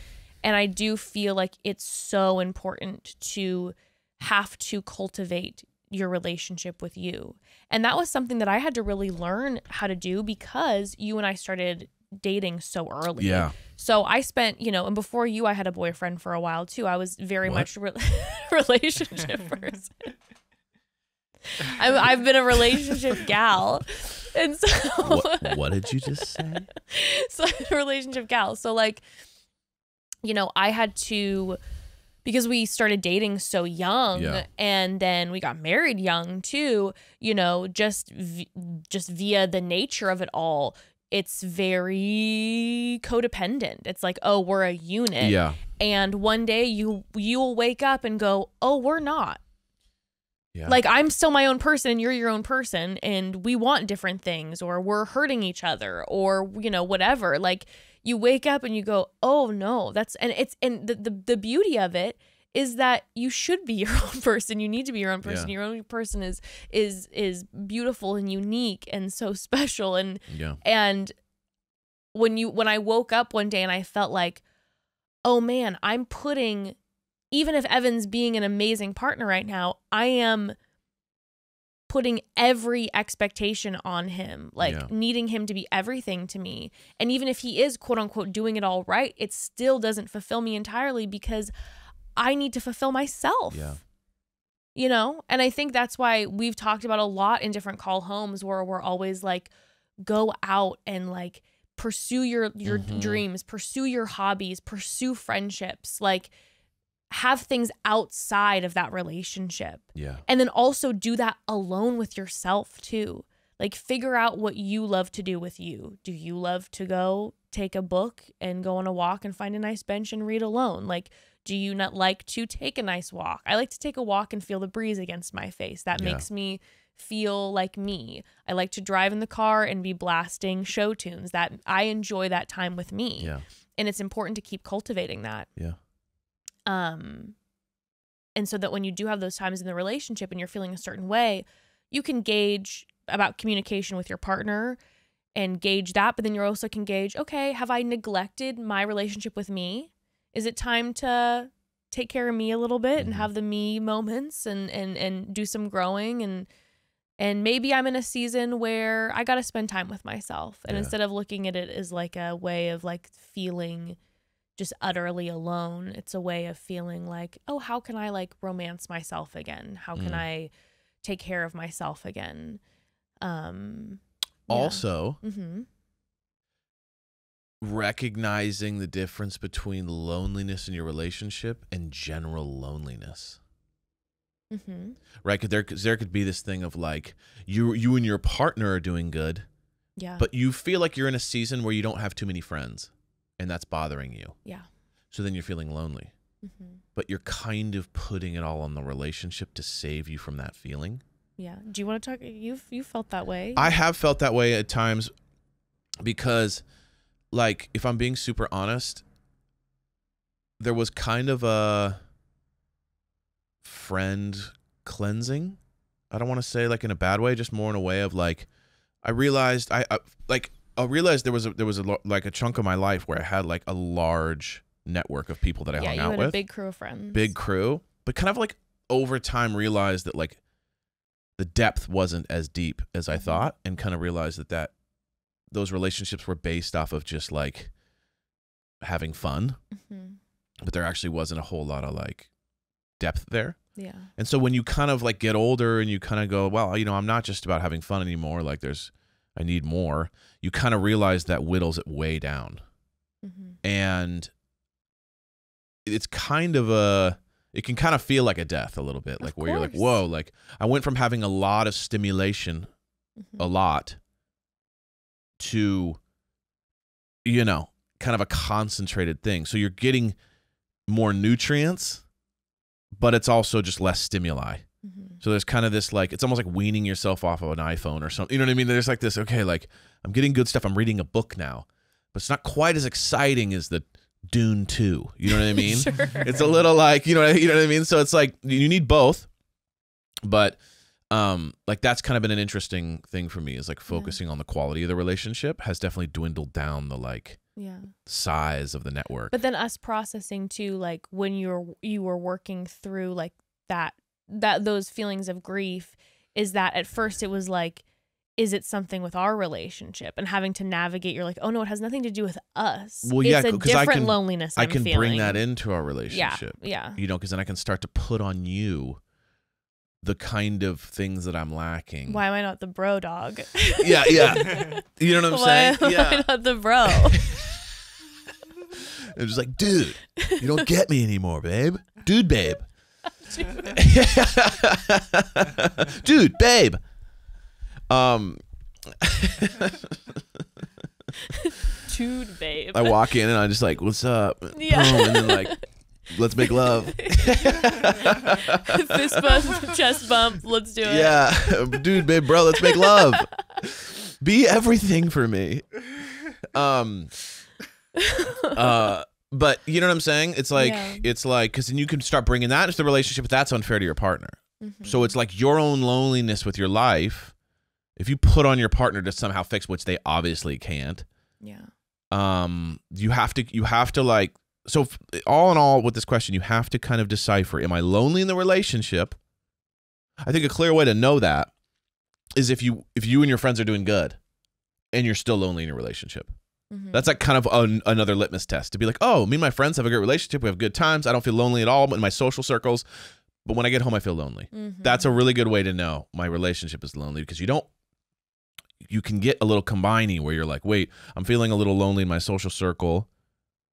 And I do feel like it's so important to have to cultivate your relationship with you. And that was something that I had to really learn how to do because you and I started dating so early. Yeah. So I spent, you know, and before you, I had a boyfriend for a while too. I was very what? much re relationship person. I'm, I've been a relationship gal. And so. What, what did you just say? So I'm a relationship gal. So like. You know, I had to, because we started dating so young yeah. and then we got married young too, you know, just, v just via the nature of it all, it's very codependent. It's like, oh, we're a unit. Yeah. And one day you, you will wake up and go, oh, we're not. Yeah. Like I'm still my own person and you're your own person and we want different things or we're hurting each other or, you know, whatever. Like, you wake up and you go, oh no, that's, and it's, and the, the, the beauty of it is that you should be your own person. You need to be your own person. Yeah. Your own person is, is, is beautiful and unique and so special. And, yeah. and when you, when I woke up one day and I felt like, oh man, I'm putting, even if Evan's being an amazing partner right now, I am putting every expectation on him, like yeah. needing him to be everything to me. And even if he is, quote unquote, doing it all right, it still doesn't fulfill me entirely because I need to fulfill myself, yeah. you know? And I think that's why we've talked about a lot in different call homes where we're always like, go out and like pursue your, your mm-hmm. dreams, pursue your hobbies, pursue friendships, like have things outside of that relationship. Yeah. And then also do that alone with yourself too. Like figure out what you love to do with you. Do you love to go take a book and go on a walk and find a nice bench and read alone? Like, do you not like to take a nice walk? I like to take a walk and feel the breeze against my face. That yeah. makes me feel like me. I like to drive in the car and be blasting show tunes. That I enjoy that time with me. Yeah. And it's important to keep cultivating that. Yeah. Um, and so that when you do have those times in the relationship and you're feeling a certain way, you can gauge about communication with your partner and gauge that. But then you also can gauge, okay, have I neglected my relationship with me? Is it time to take care of me a little bit and have the me moments and, and, and do some growing and And maybe I'm in a season where I got to spend time with myself. And yeah. instead of looking at it as like a way of like feeling just utterly alone, it's a way of feeling like, oh, how can I like romance myself again? How can mm. I take care of myself again? Um, yeah. Also, mm-hmm. recognizing the difference between loneliness in your relationship and general loneliness. Mm-hmm. Right, because there, there could be this thing of like you you and your partner are doing good, yeah, but you feel like you're in a season where you don't have too many friends, and that's bothering you. Yeah. So then you're feeling lonely, mm-hmm. but you're kind of putting it all on the relationship to save you from that feeling. Yeah. Do you want to talk? You've you felt that way? I have felt that way at times, because, like, if I'm being super honest, there was kind of a friend cleansing. I don't want to say like in a bad way, just more in a way of like I realized I, I like I realized there was a, there was a like a chunk of my life where I had like a large network of people that I yeah, hung out with. Yeah, you had a big crew of friends. Big crew, but kind of like over time realized that like the depth wasn't as deep as I thought, and kind of realized that that those relationships were based off of just like having fun, mm-hmm. but there actually wasn't a whole lot of like depth there. Yeah. And so when you kind of like get older and you kind of go, well, you know, I'm not just about having fun anymore. Like there's, I need more. You kind of realize that whittles it way down. Mm-hmm. And it's kind of a, it can kind of feel like a death a little bit. Like where you're like, whoa, like I went from having a lot of stimulation, mm-hmm. a lot, to, you know, kind of a concentrated thing. So you're getting more nutrients, but it's also just less stimuli. Mm-hmm. So there's kind of this like, it's almost like weaning yourself off of an iPhone or something. You know what I mean? There's like this, okay, like I'm getting good stuff. I'm reading a book now, but it's not quite as exciting as the Dune two. You know what I mean? Sure. It's a little like, you know, you know what I mean? So it's like, you need both, but um, like that's kind of been an interesting thing for me, is like focusing yeah. on the quality of the relationship has definitely dwindled down the like, yeah. size of the network. But then us processing too, like when you're you were working through like that that those feelings of grief, is that at first it was like, is it something with our relationship? And having to navigate, you're like, oh no, it has nothing to do with us. Well, it's yeah, a different I can, loneliness. I'm I can feeling. bring that into our relationship. Yeah, yeah. You know, because then I can start to put on you the kind of things that I'm lacking. Why am I not the bro dog? Yeah, yeah. You know what I'm Why saying? Yeah. Why am I not the bro? It was like, dude, you don't get me anymore, babe. Dude, babe. Dude, babe. Um, Dude, babe. I walk in and I'm just like, what's up? Yeah. Boom, and then like, let's make love. Fist bump, chest bump. Let's do it. Yeah. Dude, babe, bro, let's make love. Be everything for me. Um... uh but you know what I'm saying, it's like yeah. it's like, because then you can start bringing that into the relationship, but that's unfair to your partner. Mm-hmm. So it's like your own loneliness with your life, if you put on your partner to somehow fix, which they obviously can't. Yeah. Um you have to you have to like, so all in all with this question, you have to kind of decipher, am I lonely in the relationship? I think a clear way to know that is if you if you and your friends are doing good and you're still lonely in your relationship. Mm-hmm. That's like kind of an, another litmus test to be like, oh, me and my friends have a great relationship. We have good times. I don't feel lonely at all in my social circles. But when I get home, I feel lonely. Mm-hmm. That's a really good way to know my relationship is lonely, because you don't, you can get a little combiney where you're like, wait, I'm feeling a little lonely in my social circle.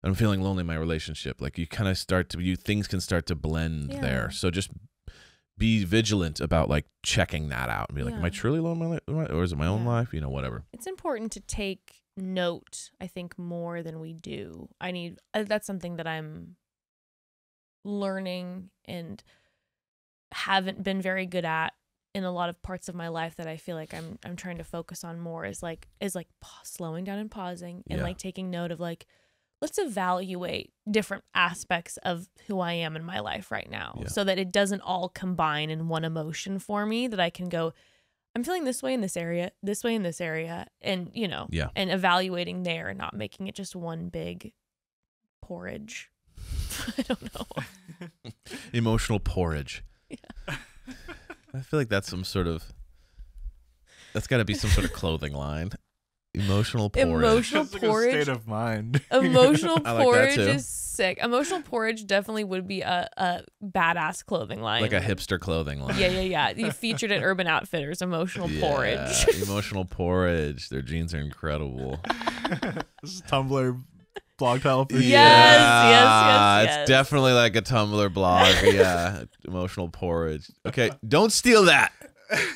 I'm feeling lonely in my relationship. Like you kind of start to, you things can start to blend yeah. there. So just be vigilant about like checking that out and be like, yeah. am I truly lonely or is it my own yeah. life? You know, whatever. It's important to take note, I think, more than we do. I need that's something that I'm learning and haven't been very good at in a lot of parts of my life, that I feel like I'm I'm trying to focus on more is like is like slowing down and pausing and yeah. like taking note of like, let's evaluate different aspects of who I am in my life right now, yeah. so that it doesn't all combine in one emotion for me, that I can go, I'm feeling this way in this area, this way in this area, and, you know, yeah. and evaluating there and not making it just one big porridge. I don't know. Emotional porridge. Yeah. I feel like that's some sort of That's got to be some sort of clothing line. Emotional porridge. Emotional it's porridge. Like a state of mind. Emotional porridge like is sick. Emotional porridge definitely would be a, a badass clothing line. Like a hipster clothing line. Yeah, yeah, yeah. You featured at Urban Outfitters. Emotional yeah, porridge. Emotional porridge. Their jeans are incredible. This is Tumblr blog title for you. Yes, yeah, yes, yes, yes. It's definitely like a Tumblr blog. Yeah. Emotional porridge. Okay, don't steal that.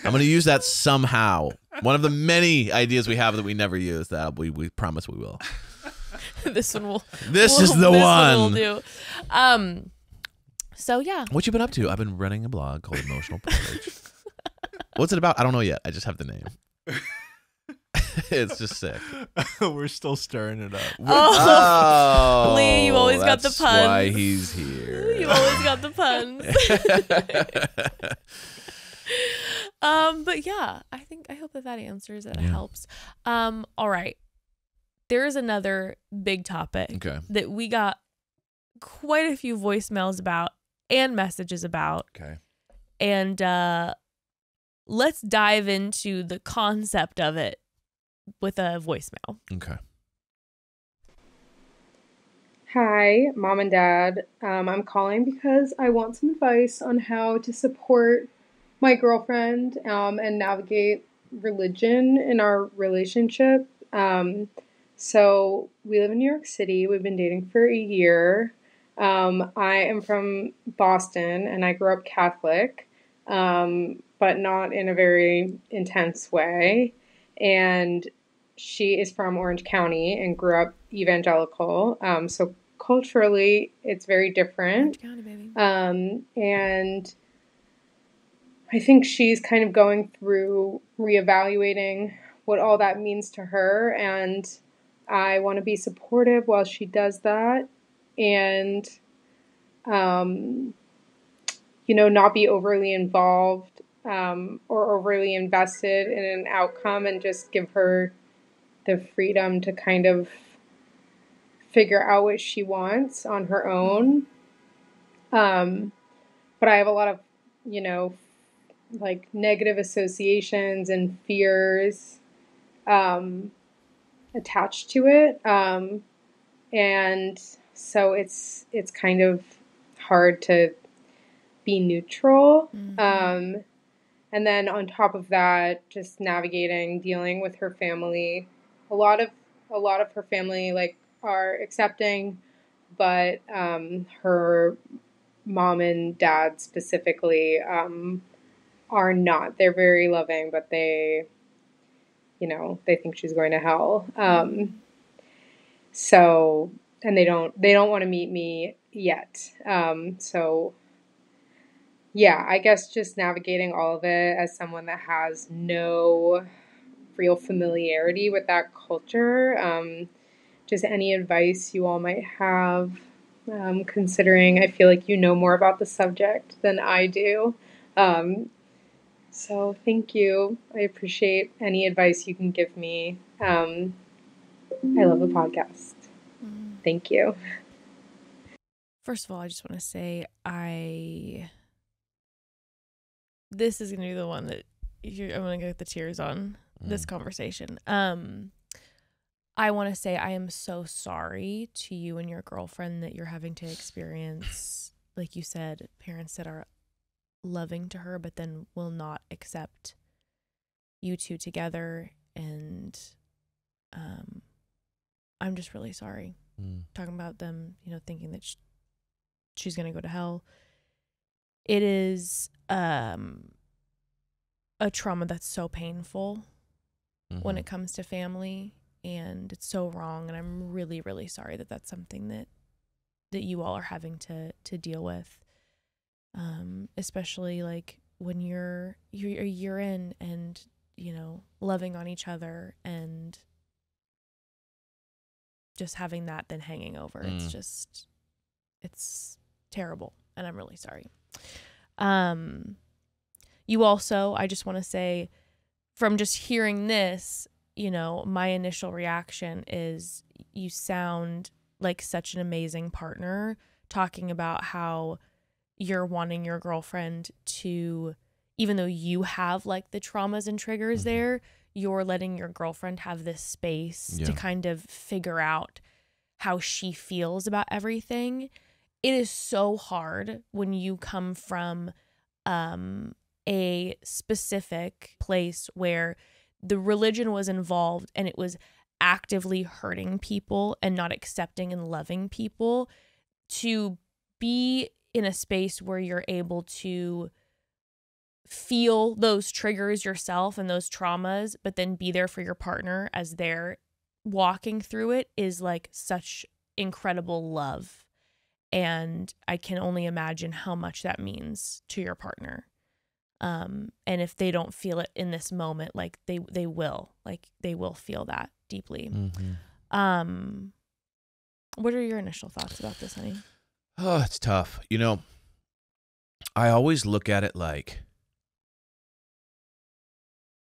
I'm gonna use that somehow. One of the many ideas we have that we never use. That we we promise we will. This one will. This we'll, is the this one. One we'll do. Um. So yeah. What you been up to? I've been running a blog called Emotional Porridge. What's it about? I don't know yet. I just have the name. It's just sick. We're still stirring it up. We're oh, Lee, you always got the puns. That's why he's here. You always got the puns. Um, but yeah, I think I hope that that answers it. Yeah. Helps. Um, all right, there is another big topic okay. that we got quite a few voicemails about and messages about. Okay, and uh, let's dive into the concept of it with a voicemail. Okay. Hi, Mom and Dad. Um, I'm calling because I want some advice on how to support my girlfriend um, and navigate religion in our relationship. Um, so we live in New York City. We've been dating for a year. Um, I am from Boston and I grew up Catholic, um, but not in a very intense way. And she is from Orange County and grew up evangelical. Um, so culturally it's very different. Orange County, baby. Um, and I think she's kind of going through reevaluating what all that means to her, and I want to be supportive while she does that, and, um, you know, not be overly involved um, or overly invested in an outcome, and just give her the freedom to kind of figure out what she wants on her own. Um, but I have a lot of, you know, like negative associations and fears um, attached to it. Um, and so it's, it's kind of hard to be neutral. Mm-hmm. Um, and then on top of that, just navigating, dealing with her family. A lot of, a lot of her family like are accepting, but um, her mom and dad specifically, um, are not. They're very loving, but they, you know, they think she's going to hell. Um, so, and they don't, they don't want to meet me yet. Um, so yeah, I guess just navigating all of it as someone that has no real familiarity with that culture. Um, just any advice you all might have, um, considering I feel like you know more about the subject than I do. Um, So thank you. I appreciate any advice you can give me. Um, I love the podcast. Thank you. First of all, I just want to say I. This is going to be the one that you're, I'm going to get the tears on mm. this conversation. Um, I want to say I am so sorry to you and your girlfriend that you're having to experience, like you said, parents that are loving to her but then will not accept you two together, and um I'm just really sorry mm. talking about them, you know, thinking that sh she's gonna go to hell. It is um a trauma that's so painful mm-hmm. when it comes to family, and it's so wrong, and I'm really really sorry that that's something that that you all are having to to deal with. Um, especially like when you're, you're, you're in and, you know, loving on each other and just having that then hanging over. Mm. It's just, it's terrible. And I'm really sorry. Um, you also, I just want to say from just hearing this, you know, my initial reaction is you sound like such an amazing partner talking about how you're wanting your girlfriend to even though you have like the traumas and triggers mm-hmm. there, you're letting your girlfriend have this space yeah. to kind of figure out how she feels about everything. It is so hard when you come from um, a specific place where the religion was involved and it was actively hurting people and not accepting and loving people, to be in a space where you're able to feel those triggers yourself and those traumas, but then be there for your partner as they're walking through it, is like such incredible love. And I can only imagine how much that means to your partner. Um, and if they don't feel it in this moment, like they, they will, like they will feel that deeply. Mm-hmm. Um, what are your initial thoughts about this, honey? Oh, it's tough. You know, I always look at it like,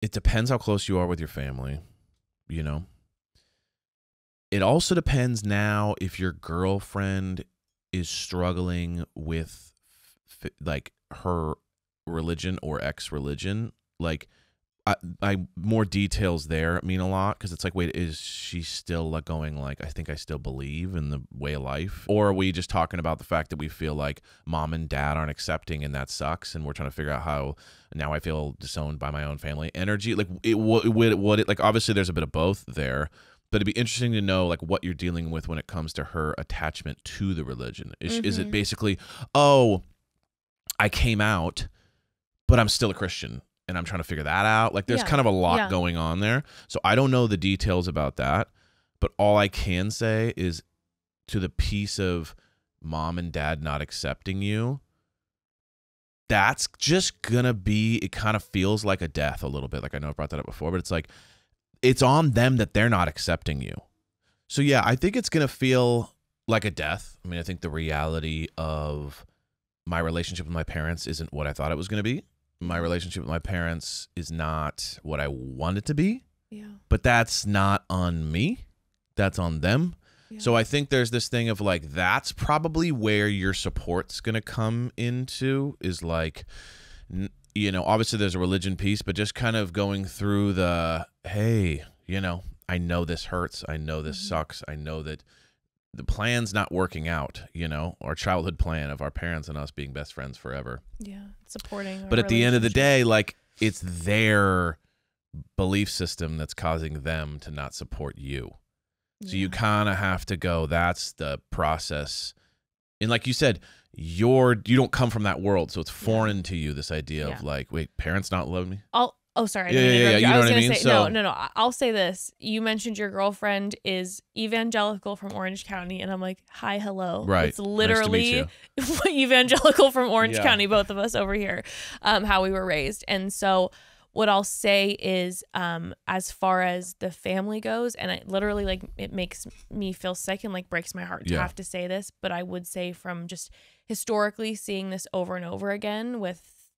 it depends how close you are with your family, you know. It also depends now if your girlfriend is struggling with f like her religion or ex-religion. Like, I, I more details there mean a lot, because it's like, wait, is she still like going like, I think I still believe in the way of life? Or are we just talking about the fact that we feel like mom and dad aren't accepting and that sucks, and we're trying to figure out how now I feel disowned by my own family energy? Like, it would it, what it like obviously there's a bit of both there, but it'd be interesting to know like what you're dealing with when it comes to her attachment to the religion. Is, mm-hmm. is it basically, oh, I came out, but I'm still a Christian, and I'm trying to figure that out? Like, there's yeah. kind of a lot yeah. going on there. So I don't know the details about that, but all I can say is, to the piece of mom and dad not accepting you, that's just going to be, it kind of feels like a death a little bit. Like, I know I brought that up before, but it's like, it's on them that they're not accepting you. So yeah, I think it's going to feel like a death. I mean, I think the reality of my relationship with my parents isn't what I thought it was going to be. My relationship with my parents is not what I want it to be. Yeah. But that's not on me. That's on them. Yeah. So I think there's this thing of like, that's probably where your support's going to come into, is like, you know, obviously there's a religion piece, but just kind of going through the, hey, you know, I know this hurts. I know this mm-hmm. sucks. I know that the plan's not working out, you know, our childhood plan of our parents and us being best friends forever. Yeah, supporting. But at the end of the day, like, it's their belief system that's causing them to not support you. So yeah. you kind of have to go, that's the process. And like you said, you're, you don't come from that world, so it's foreign yeah. to you, this idea yeah. of like, wait, parents not love me? I'll, oh, sorry. I yeah, yeah, yeah. You, you know what I mean? Say, so, no, no, no. I'll say this. You mentioned your girlfriend is evangelical from Orange County, and I'm like, hi, hello. Right. It's literally nice evangelical from Orange yeah. County, both of us over here, um, how we were raised. And so what I'll say is, um, as far as the family goes, and I literally, like, it makes me feel sick and like breaks my heart to yeah. have to say this, but I would say, from just historically seeing this over and over again with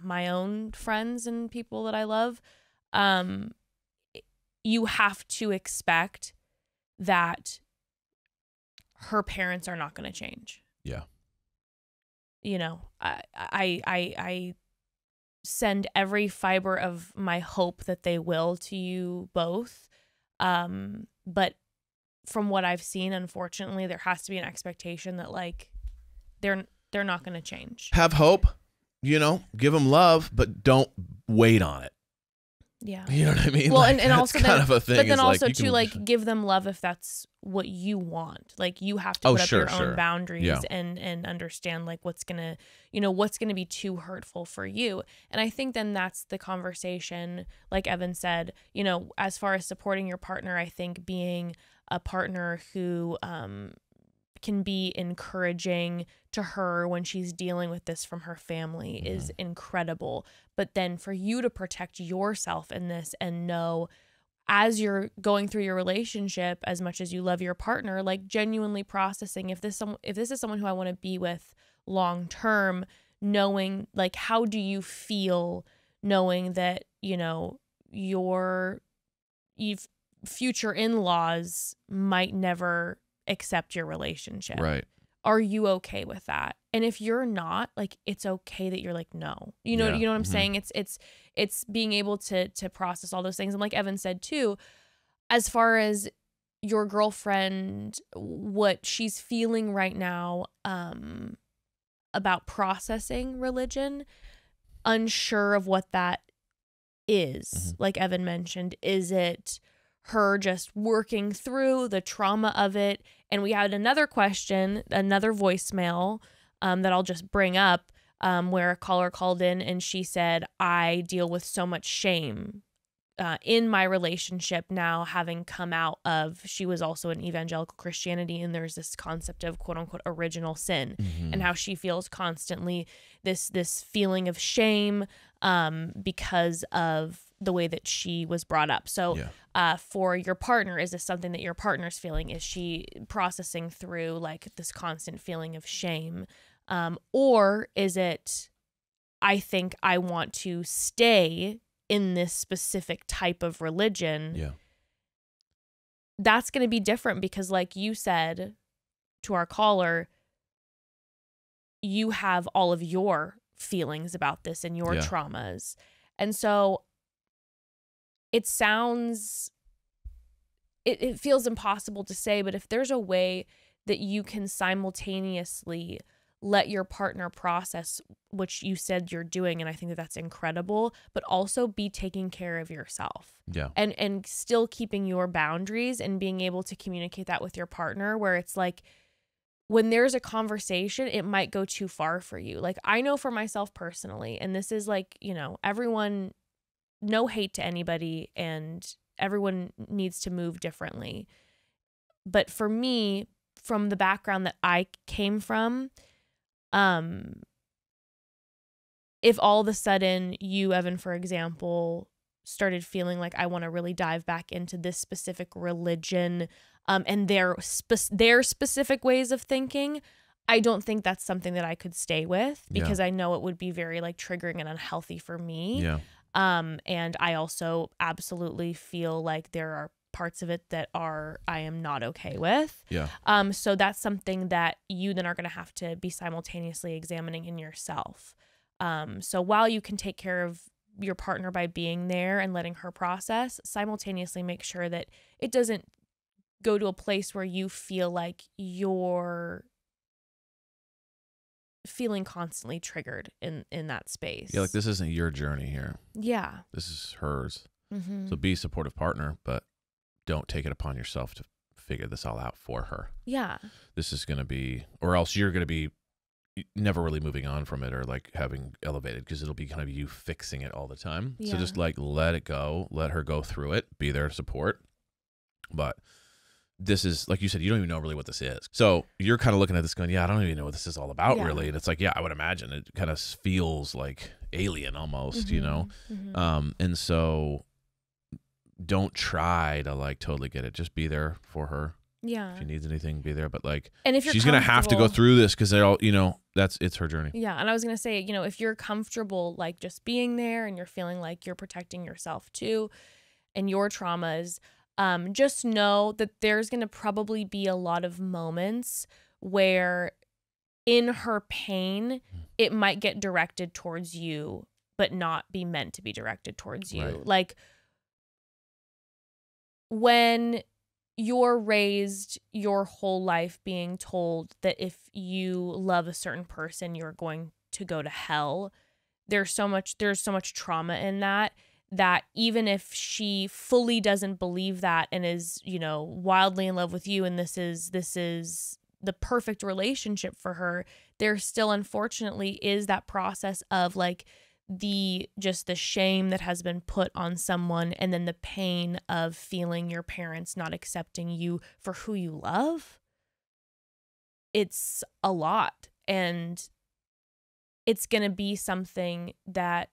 my own friends and people that I love, um, you have to expect that her parents are not going to change. Yeah. You know, I, I, I, I send every fiber of my hope that they will to you both. Um, but from what I've seen, unfortunately, there has to be an expectation that like, they're, they're not going to change. Have hope. You know, give them love, but don't wait on it. Yeah. You know what I mean? Well, like, and, and also, kind then, of a thing. But then also, like, to can... like, give them love if that's what you want. Like, you have to put oh, up sure, your sure. own boundaries yeah. and, and understand, like, what's going to, you know, what's going to be too hurtful for you. And I think then that's the conversation, like Evan said, you know, as far as supporting your partner, I think being a partner who, um, can be encouraging to her when she's dealing with this from her family mm-hmm. is incredible. But then for you to protect yourself in this and know, as you're going through your relationship, as much as you love your partner, like, genuinely processing, if this some if this is someone who I want to be with long term, knowing like, how do you feel knowing that, you know, your you've future in-laws might never accept your relationship, right? are you okay with that? And if you're not, like, it's okay that you're like, no, you know, yeah. you know what I'm mm-hmm. saying? It's, it's, it's being able to, to process all those things. And like Evan said too, as far as your girlfriend, what she's feeling right now, um, about processing religion, unsure of what that is, mm-hmm. like Evan mentioned, is it her just working through the trauma of it? And we had another question, another voicemail um, that I'll just bring up, um, where a caller called in and she said, I deal with so much shame uh, in my relationship now, having come out of, she was also in evangelical Christianity, and there's this concept of quote unquote original sin, mm-hmm. and how she feels constantly this, this feeling of shame um, because of the way that she was brought up. So yeah. uh, for your partner, is this something that your partner's feeling? Is she processing through like this constant feeling of shame? Um, or is it, I think I want to stay in this specific type of religion. Yeah. That's going to be different because like you said to our caller, you have all of your feelings about this and your yeah. traumas. And so it sounds, it, it feels impossible to say, but if there's a way that you can simultaneously let your partner process, which you said you're doing, and I think that that's incredible, but also be taking care of yourself. Yeah. And, and still keeping your boundaries and being able to communicate that with your partner, where it's like, when there's a conversation, it might go too far for you. Like, I know for myself personally, and this is like, you know, everyone, no hate to anybody, and everyone needs to move differently. But for me, from the background that I came from, um, if all of a sudden you, Evan, for example, started feeling like I want to really dive back into this specific religion um, and their, spe- their specific ways of thinking, I don't think that's something that I could stay with, because yeah. I know it would be very like triggering and unhealthy for me. Yeah. Um, and I also absolutely feel like there are parts of it that are, I am not okay with. Yeah. Um, so that's something that you then are going to have to be simultaneously examining in yourself. Um, so while you can take care of your partner by being there and letting her process, simultaneously make sure that it doesn't go to a place where you feel like you're feeling constantly triggered in in that space. Yeah, like this isn't your journey here. Yeah. This is hers. Mm-hmm. So be a supportive partner, but don't take it upon yourself to figure this all out for her. Yeah. This is going to be, or else you're going to be never really moving on from it, or like having elevated, because it'll be kind of you fixing it all the time. Yeah. So just like let it go, let her go through it, be there to support. But this is, like you said, you don't even know really what this is. So you're kind of looking at this going, yeah, I don't even know what this is all about, yeah. really. And it's like, yeah, I would imagine it kind of feels like alien almost, mm-hmm. you know? Mm-hmm. Um, and so don't try to like totally get it. Just be there for her. Yeah. If she needs anything, be there. But like, and if you're she's going to have to go through this, because they're all, you know, that's, it's her journey. Yeah. And I was going to say, you know, if you're comfortable, like just being there, and you're feeling like you're protecting yourself too, and your traumas, Um, just know that there's going to probably be a lot of moments where in her pain, it might get directed towards you, but not be meant to be directed towards you. Right. Like when you're raised your whole life being told that if you love a certain person, you're going to go to hell. There's so much, there's so much trauma in that. That even if she fully doesn't believe that and is, you know, wildly in love with you, and this is this is the perfect relationship for her, there still unfortunately is that process of like the just the shame that has been put on someone, and then the pain of feeling your parents not accepting you for who you love. It's a lot, and it's going to be something that,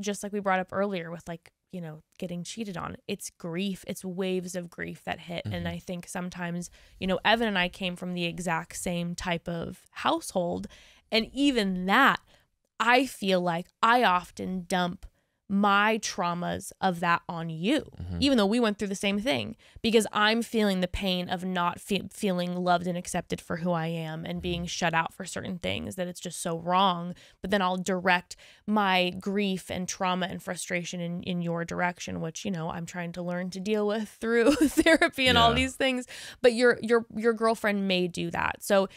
just like we brought up earlier with like, you know, getting cheated on, it's grief, it's waves of grief that hit. Mm-hmm. And I think sometimes, you know, Evan and I came from the exact same type of household. And even that, I feel like I often dump my traumas of that on you, mm-hmm. even though we went through the same thing, because I'm feeling the pain of not fe feeling loved and accepted for who I am and being shut out for certain things, that it's just so wrong. But then I'll direct my grief and trauma and frustration in, in your direction, which, you know, I'm trying to learn to deal with through therapy and yeah. all these things. But your, your, your girlfriend may do that. So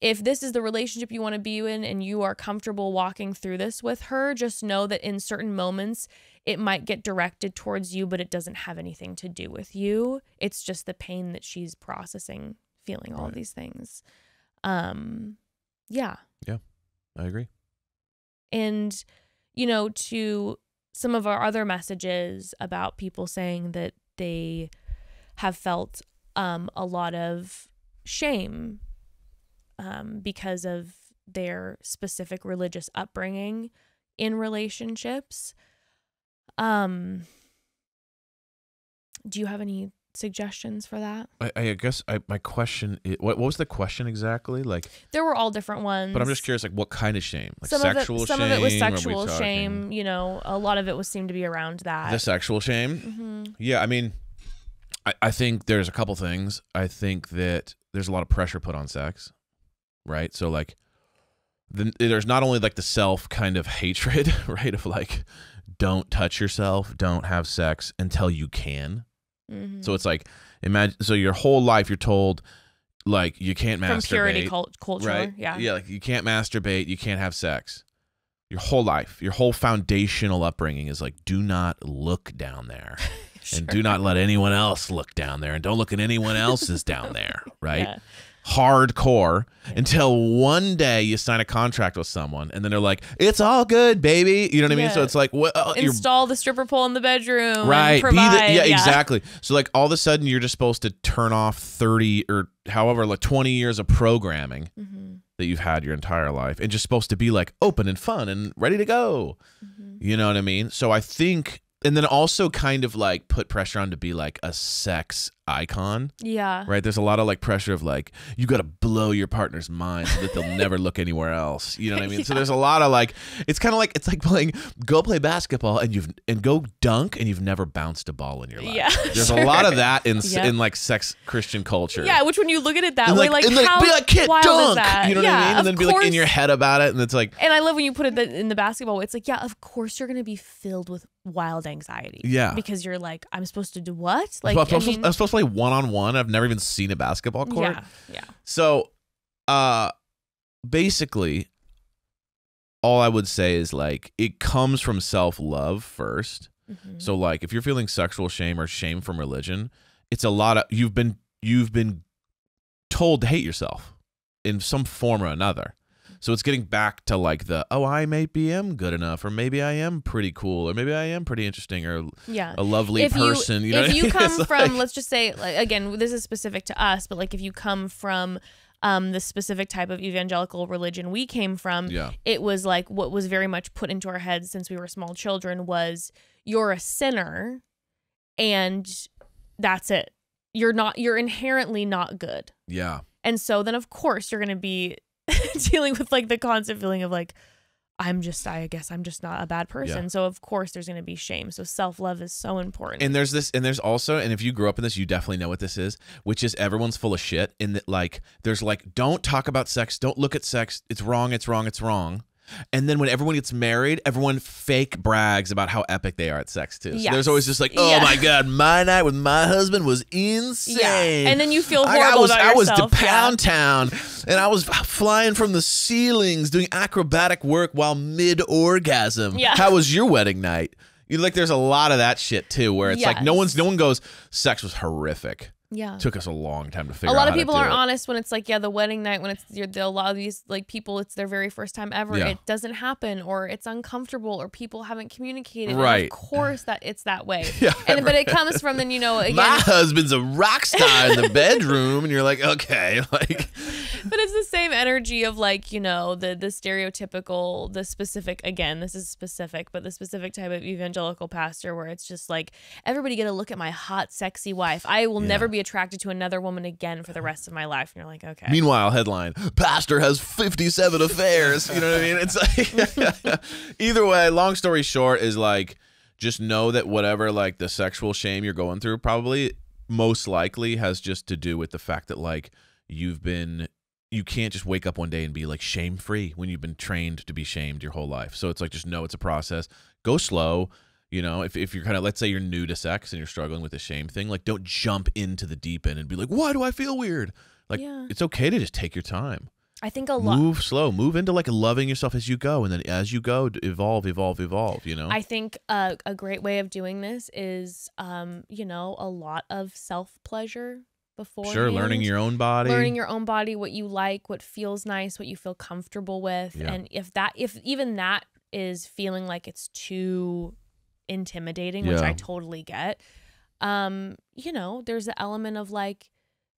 if this is the relationship you want to be in and you are comfortable walking through this with her, just know that in certain moments it might get directed towards you, but it doesn't have anything to do with you. It's just the pain that she's processing, feeling all right. these things. Um, yeah. Yeah, I agree. And, you know, to some of our other messages about people saying that they have felt um, a lot of shame Um, because of their specific religious upbringing in relationships. Um, do you have any suggestions for that? I, I guess I, my question is, what, what was the question exactly? Like, there were all different ones. But I'm just curious, like, what kind of shame? Like some sexual of it, some shame? Some of it was sexual shame. You know, a lot of it was seemed to be around that. The sexual shame? Mm-hmm. Yeah, I mean, I, I think there's a couple things. I think that there's a lot of pressure put on sex. Right, so like, the, there's not only like the self kind of hatred, right, of like, don't touch yourself, don't have sex until you can. Mm-hmm. So it's like, imagine, so your whole life you're told, like, you can't masturbate. From purity cult culture, right? yeah, yeah, like you can't masturbate, you can't have sex. Your whole life, your whole foundational upbringing is like, do not look down there, sure. and do not let anyone else look down there, and don't look at anyone else's down there, right? Yeah. Hardcore yeah. until one day you sign a contract with someone and then they're like, it's all good, baby, you know what yeah. I mean? So it's like, well, uh, install the stripper pole in the bedroom, right? And be the, yeah, yeah, exactly. So like, all of a sudden you're just supposed to turn off thirty or however, like twenty years of programming mm-hmm. that you've had your entire life, and just supposed to be like open and fun and ready to go, mm-hmm. you know what I mean? So I think, and then also kind of like put pressure on to be like a sex icon. Yeah. Right? There's a lot of like pressure of like, you got to blow your partner's mind so that they'll never look anywhere else. You know what I mean? Yeah. So there's a lot of like, it's kind of like, it's like playing, go play basketball and you've, and go dunk and you've never bounced a ball in your life. Yeah. There's sure. a lot of that in, yeah. in like sex Christian culture. Yeah. Which when you look at it that and way, like, like, how be like, can't wild dunk, is that? You know yeah, what I mean? And then course. be like in your head about it. And it's like, and I love when you put it in the basketball way. It's like, yeah, of course you're going to be filled with wild anxiety. Yeah. Because you're like, I'm supposed to do what? Like, I'm supposed, I mean, I'm supposed to play one-on-one. I've never even seen a basketball court. Yeah. Yeah. So uh basically all I would say is like, it comes from self-love first. Mm-hmm. So like, if you're feeling sexual shame or shame from religion, it's a lot of, you've been you've been told to hate yourself in some form or another. So it's getting back to like the, oh, I maybe am good enough, or maybe I am pretty cool, or maybe I am pretty interesting, or yeah. a lovely if person. You, you know if you I mean? come it's from, like, let's just say, like, again, this is specific to us, but like if you come from um, the specific type of evangelical religion we came from, yeah. it was like what was very much put into our heads since we were small children was, you're a sinner and that's it. You're not, you're inherently not good. Yeah. And so then of course you're going to be dealing with like the constant feeling of like, I'm just, I guess I'm just not a bad person. Yeah. So of course there's going to be shame. So self-love is so important. And there's this, and there's also, and if you grew up in this, you definitely know what this is, which is everyone's full of shit. And that like, there's like, don't talk about sex. Don't look at sex. It's wrong. It's wrong. It's wrong. And then when everyone gets married, everyone fake brags about how epic they are at sex too. So yes. there's always just like, oh yeah. my God, my night with my husband was insane. Yeah. And then you feel horrible I, I was, about I yourself. I was to Pound yeah. Town, and I was flying from the ceilings doing acrobatic work while mid-orgasm. Yeah. How was your wedding night? You like, there's a lot of that shit too, where it's yes. like no one's, no one goes, sex was horrific. Yeah, took us a long time to figure out. A lot out of people aren't it. honest when it's like, yeah, the wedding night, when it's you're, a lot of these like people, it's their very first time ever. Yeah. It doesn't happen, or it's uncomfortable, or people haven't communicated. Right, and of course that it's that way. Yeah, and but it comes from then you know again. My husband's a rock star in the bedroom, and you're like, okay, like. But it's the same energy of like, you know, the the stereotypical, the specific. Again, this is specific, but the specific type of evangelical pastor where it's just like, everybody get a look at my hot, sexy wife. I will yeah. never be attracted to another woman again for the rest of my life. And you're like, okay. Meanwhile, headline, pastor has fifty-seven affairs. You know what I mean? It's like, either way, long story short is like, just know that whatever, like, the sexual shame you're going through probably most likely has just to do with the fact that, like, you've been, you can't just wake up one day and be, like, shame-free when you've been trained to be shamed your whole life. So it's, like, just know it's a process. Go slow. You know, if, if you're kind of, let's say you're new to sex and you're struggling with the shame thing, like, don't jump into the deep end and be like, why do I feel weird? Like, yeah. It's okay to just take your time. I think a lot. Move slow. Move into, like, loving yourself as you go. And then as you go, evolve, evolve, evolve, you know? I think uh, a great way of doing this is, um, you know, a lot of self-pleasure beforehand. Sure, learning your own body. Learning your own body, what you like, what feels nice, what you feel comfortable with. Yeah. And if that, if even that is feeling like it's too intimidating, yeah. which I totally get, um you know, there's the element of like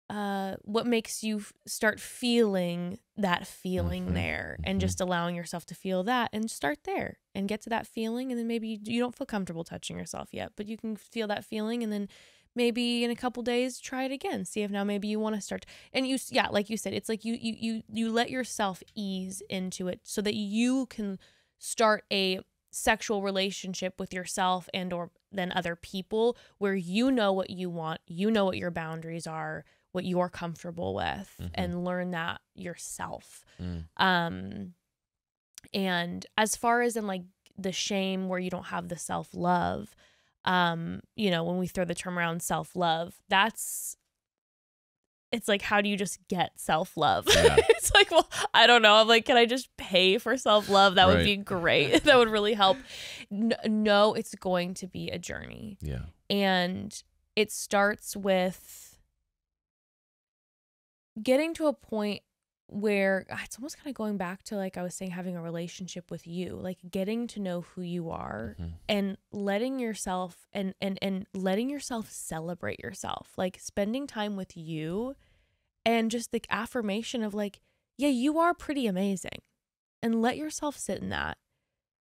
uh what makes you f start feeling that feeling mm-hmm. there and mm-hmm. just allowing yourself to feel that and start there and get to that feeling, and then maybe you, you don't feel comfortable touching yourself yet, but you can feel that feeling, and then maybe in a couple days try it again, see if now maybe you want to start, and you yeah like you said, it's like you you you you let yourself ease into it so that you can start a sexual relationship with yourself and or then other people where you know what you want, you know what your boundaries are, what you're comfortable with, mm-hmm. and learn that yourself. Mm. Um, and as far as in like the shame where you don't have the self-love, um, you know, when we throw the term around self-love, that's, it's like, how do you just get self-love? Yeah. It's like, well, I don't know. I'm like, can I just pay for self-love? That right. would be great. That would really help. No, it's going to be a journey. Yeah. And it starts with getting to a point where it's almost kind of going back to, like I was saying, having a relationship with you, like getting to know who you are, mm-hmm. and letting yourself and, and, and letting yourself celebrate yourself, like spending time with you and just the affirmation of like, yeah, you are pretty amazing, and let yourself sit in that,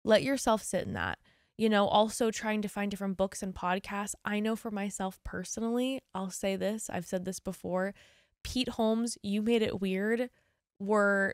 let yourself sit in that, you know, also trying to find different books and podcasts. I know for myself personally, I'll say this, I've said this before, Pete Holmes, You Made It Weird, were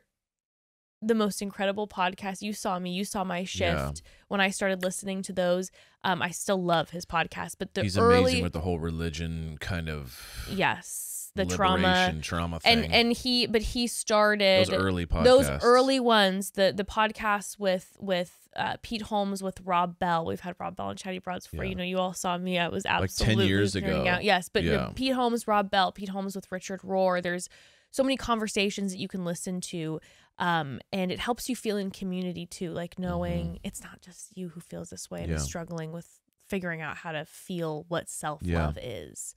the most incredible podcast. You saw me, you saw my shift yeah. when I started listening to those. Um, I still love his podcast, but the he's early, amazing with the whole religion kind of yes, the trauma, trauma thing. And and he, but he started those early podcasts, those early ones, the the podcasts with with uh, Pete Holmes with Rob Bell. We've had Rob Bell and Chatty Broads before. Yeah. You know, you all saw me. I was absolutely like ten years ago. Out. Yes, but yeah. you know, Pete Holmes, Rob Bell, Pete Holmes with Richard Rohr. There's so many conversations that you can listen to, um, and it helps you feel in community too, like knowing mm-hmm. it's not just you who feels this way and yeah. is struggling with figuring out how to feel what self-love yeah. is.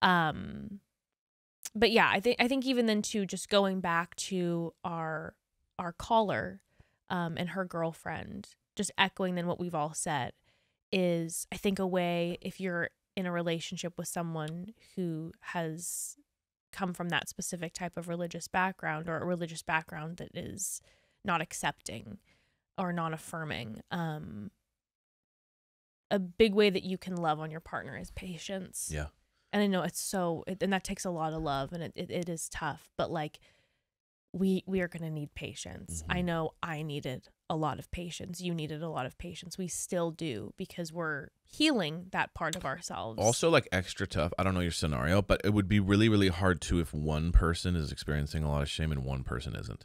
Um, but yeah, I think I think even then too, just going back to our our caller um, and her girlfriend, just echoing then what we've all said, is I think a way, if you're in a relationship with someone who has come from that specific type of religious background or a religious background that is not accepting or not affirming, um a big way that you can love on your partner is patience. Yeah. And I know it's so it, and that takes a lot of love, and it, it, it is tough, but like we we are going to need patience. Mm-hmm. I know I needed a lot of patience, you needed a lot of patience, we still do, because we're healing that part of ourselves. Also, like, extra tough, I don't know your scenario, but it would be really really hard too if one person is experiencing a lot of shame and one person isn't.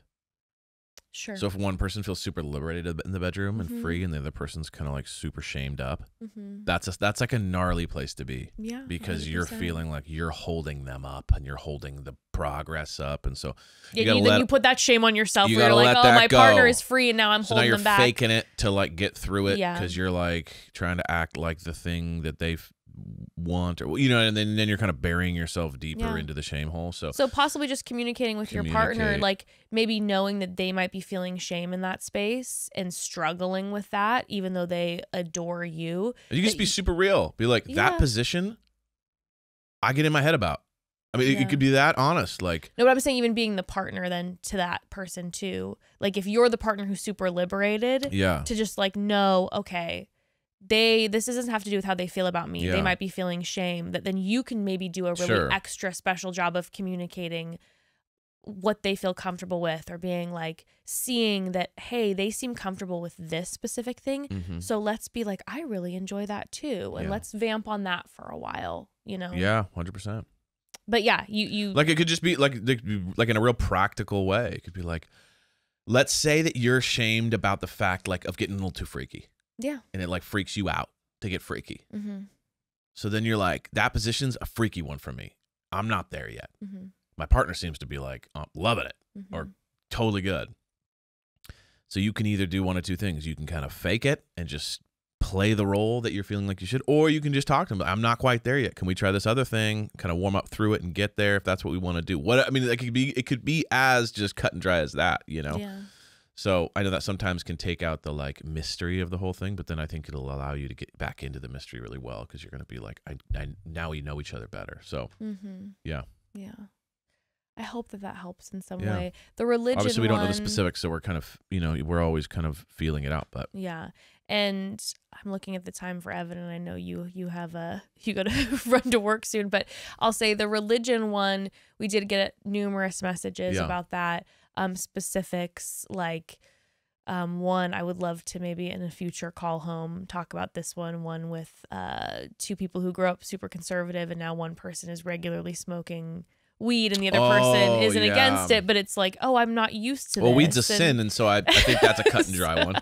Sure. So if one person feels super liberated in the bedroom mm-hmm. and free, and the other person's kind of like super shamed up, mm-hmm. that's a, that's like a gnarly place to be. Yeah, because one hundred percent. You're feeling like you're holding them up and you're holding the progress up, and so you, yeah, you, let, then you put that shame on yourself. You where you're like, oh, my go. Partner is free, and now I'm so holding now them back. You're faking it to like get through it because yeah. you're like trying to act like the thing that they want, or you know, and then then you're kind of burying yourself deeper yeah. into the shame hole. So so possibly just communicating with Communicate. your partner, like maybe knowing that they might be feeling shame in that space and struggling with that, even though they adore you. You can just be you, super real. Be like, yeah. that position I get in my head about. I mean, yeah. it, it could be that honest. Like, no, but I'm saying even being the partner then to that person too. Like if you're the partner who's super liberated, yeah. to just like, no, okay, they this doesn't have to do with how they feel about me. Yeah. They might be feeling shame. That then you can maybe do a really sure. extra special job of communicating what they feel comfortable with, or being like, seeing that, hey, they seem comfortable with this specific thing. Mm-hmm. So let's be like, I really enjoy that too. And yeah. let's vamp on that for a while, you know? Yeah, one hundred percent. But yeah, you, you. Like, it could just be like, like in a real practical way. It could be like, let's say that you're ashamed about the fact like of getting a little too freaky. Yeah. And it like freaks you out to get freaky. Mm-hmm. So then you're like, that position's a freaky one for me. I'm not there yet. Mm-hmm. My partner seems to be like, oh, loving it, mm-hmm. or totally good. So you can either do one of two things. You can kind of fake it and just play the role that you're feeling like you should, or you can just talk to them. I'm not quite there yet. Can we try this other thing? Kind of warm up through it and get there if that's what we want to do. What I mean, it could be it could be as just cut and dry as that, you know? Yeah. So I know that sometimes can take out the like mystery of the whole thing, but then I think it'll allow you to get back into the mystery really well, because you're going to be like, I, I now we know each other better. So mm-hmm. yeah, yeah. I hope that that helps in some yeah. way. The religion Obviously, we one, don't know the specifics, so we're kind of, you know, we're always kind of feeling it out. But yeah, and I'm looking at the time for Evan, and I know you you have a you got to run to work soon. But I'll say the religion one, we did get numerous messages yeah. about that. Um, specifics like um, one I would love to maybe in a future call home talk about this one. One with uh, two people who grew up super conservative, and now one person is regularly smoking weed and the other oh, person isn't yeah. against it, but it's like, oh, I'm not used to well, this. Well, weed's a and sin, and so I, I think that's a cut and dry one.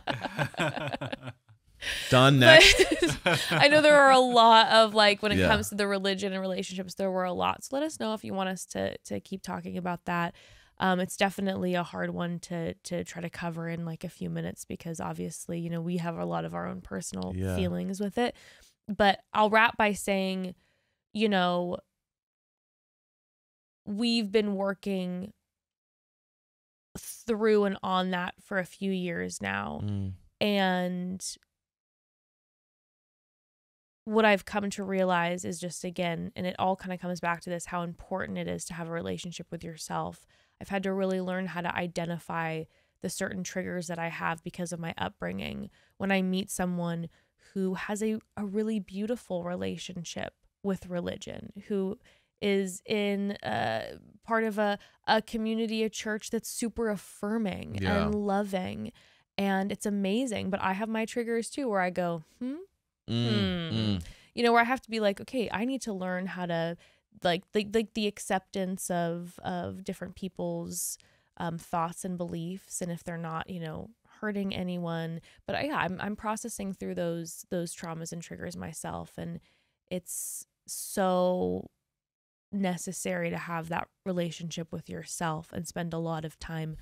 Done, next. I know there are a lot of, like, when it yeah. comes to the religion and relationships, there were a lot. So let us know if you want us to to keep talking about that. Um, it's definitely a hard one to to try to cover in, like, a few minutes, because obviously, you know, we have a lot of our own personal yeah. feelings with it. But I'll wrap by saying, you know, we've been working through and on that for a few years now. Mm. And what I've come to realize is just, again, and it all kind of comes back to this, how important it is to have a relationship with yourself. I've had to really learn how to identify the certain triggers that I have because of my upbringing. When I meet someone who has a, a really beautiful relationship with religion, who is in uh, part of a, a community, a church that's super affirming yeah. and loving. And it's amazing. But I have my triggers too, where I go, hmm? Mm, hmm. Mm. You know, where I have to be like, okay, I need to learn how to, like, like, like the acceptance of, of different people's um, thoughts and beliefs. And if they're not, you know, hurting anyone. But I, yeah, I'm, I'm processing through those, those traumas and triggers myself. And it's so necessary to have that relationship with yourself and spend a lot of time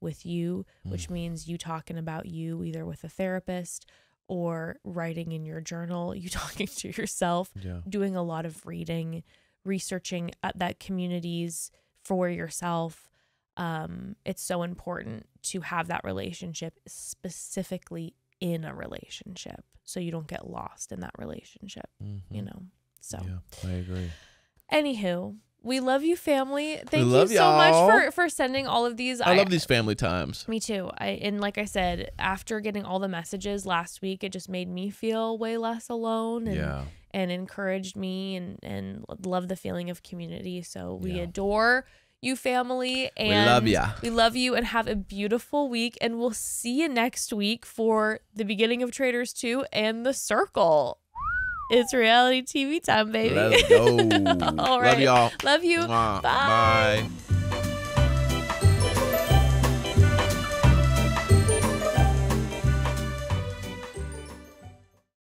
with you, which mm. means you talking about you either with a therapist or writing in your journal, you talking to yourself, yeah. doing a lot of reading, researching at that communities for yourself. Um, it's so important to have that relationship specifically in a relationship, so you don't get lost in that relationship, mm-hmm. you know? So yeah, I agree. Anywho, we love you, family. Thank you so much for, for sending all of these. I, I love these family times. Me too. I And like I said, after getting all the messages last week, it just made me feel way less alone and, yeah. and encouraged me and, and love the feeling of community. So we yeah. adore you, family. And we love you. We love you, and have a beautiful week. And we'll see you next week for the beginning of Traitors two and The Circle. It's reality T V time, baby. Let's go. All right. Love y'all. Love you. Mwah. Bye. Bye.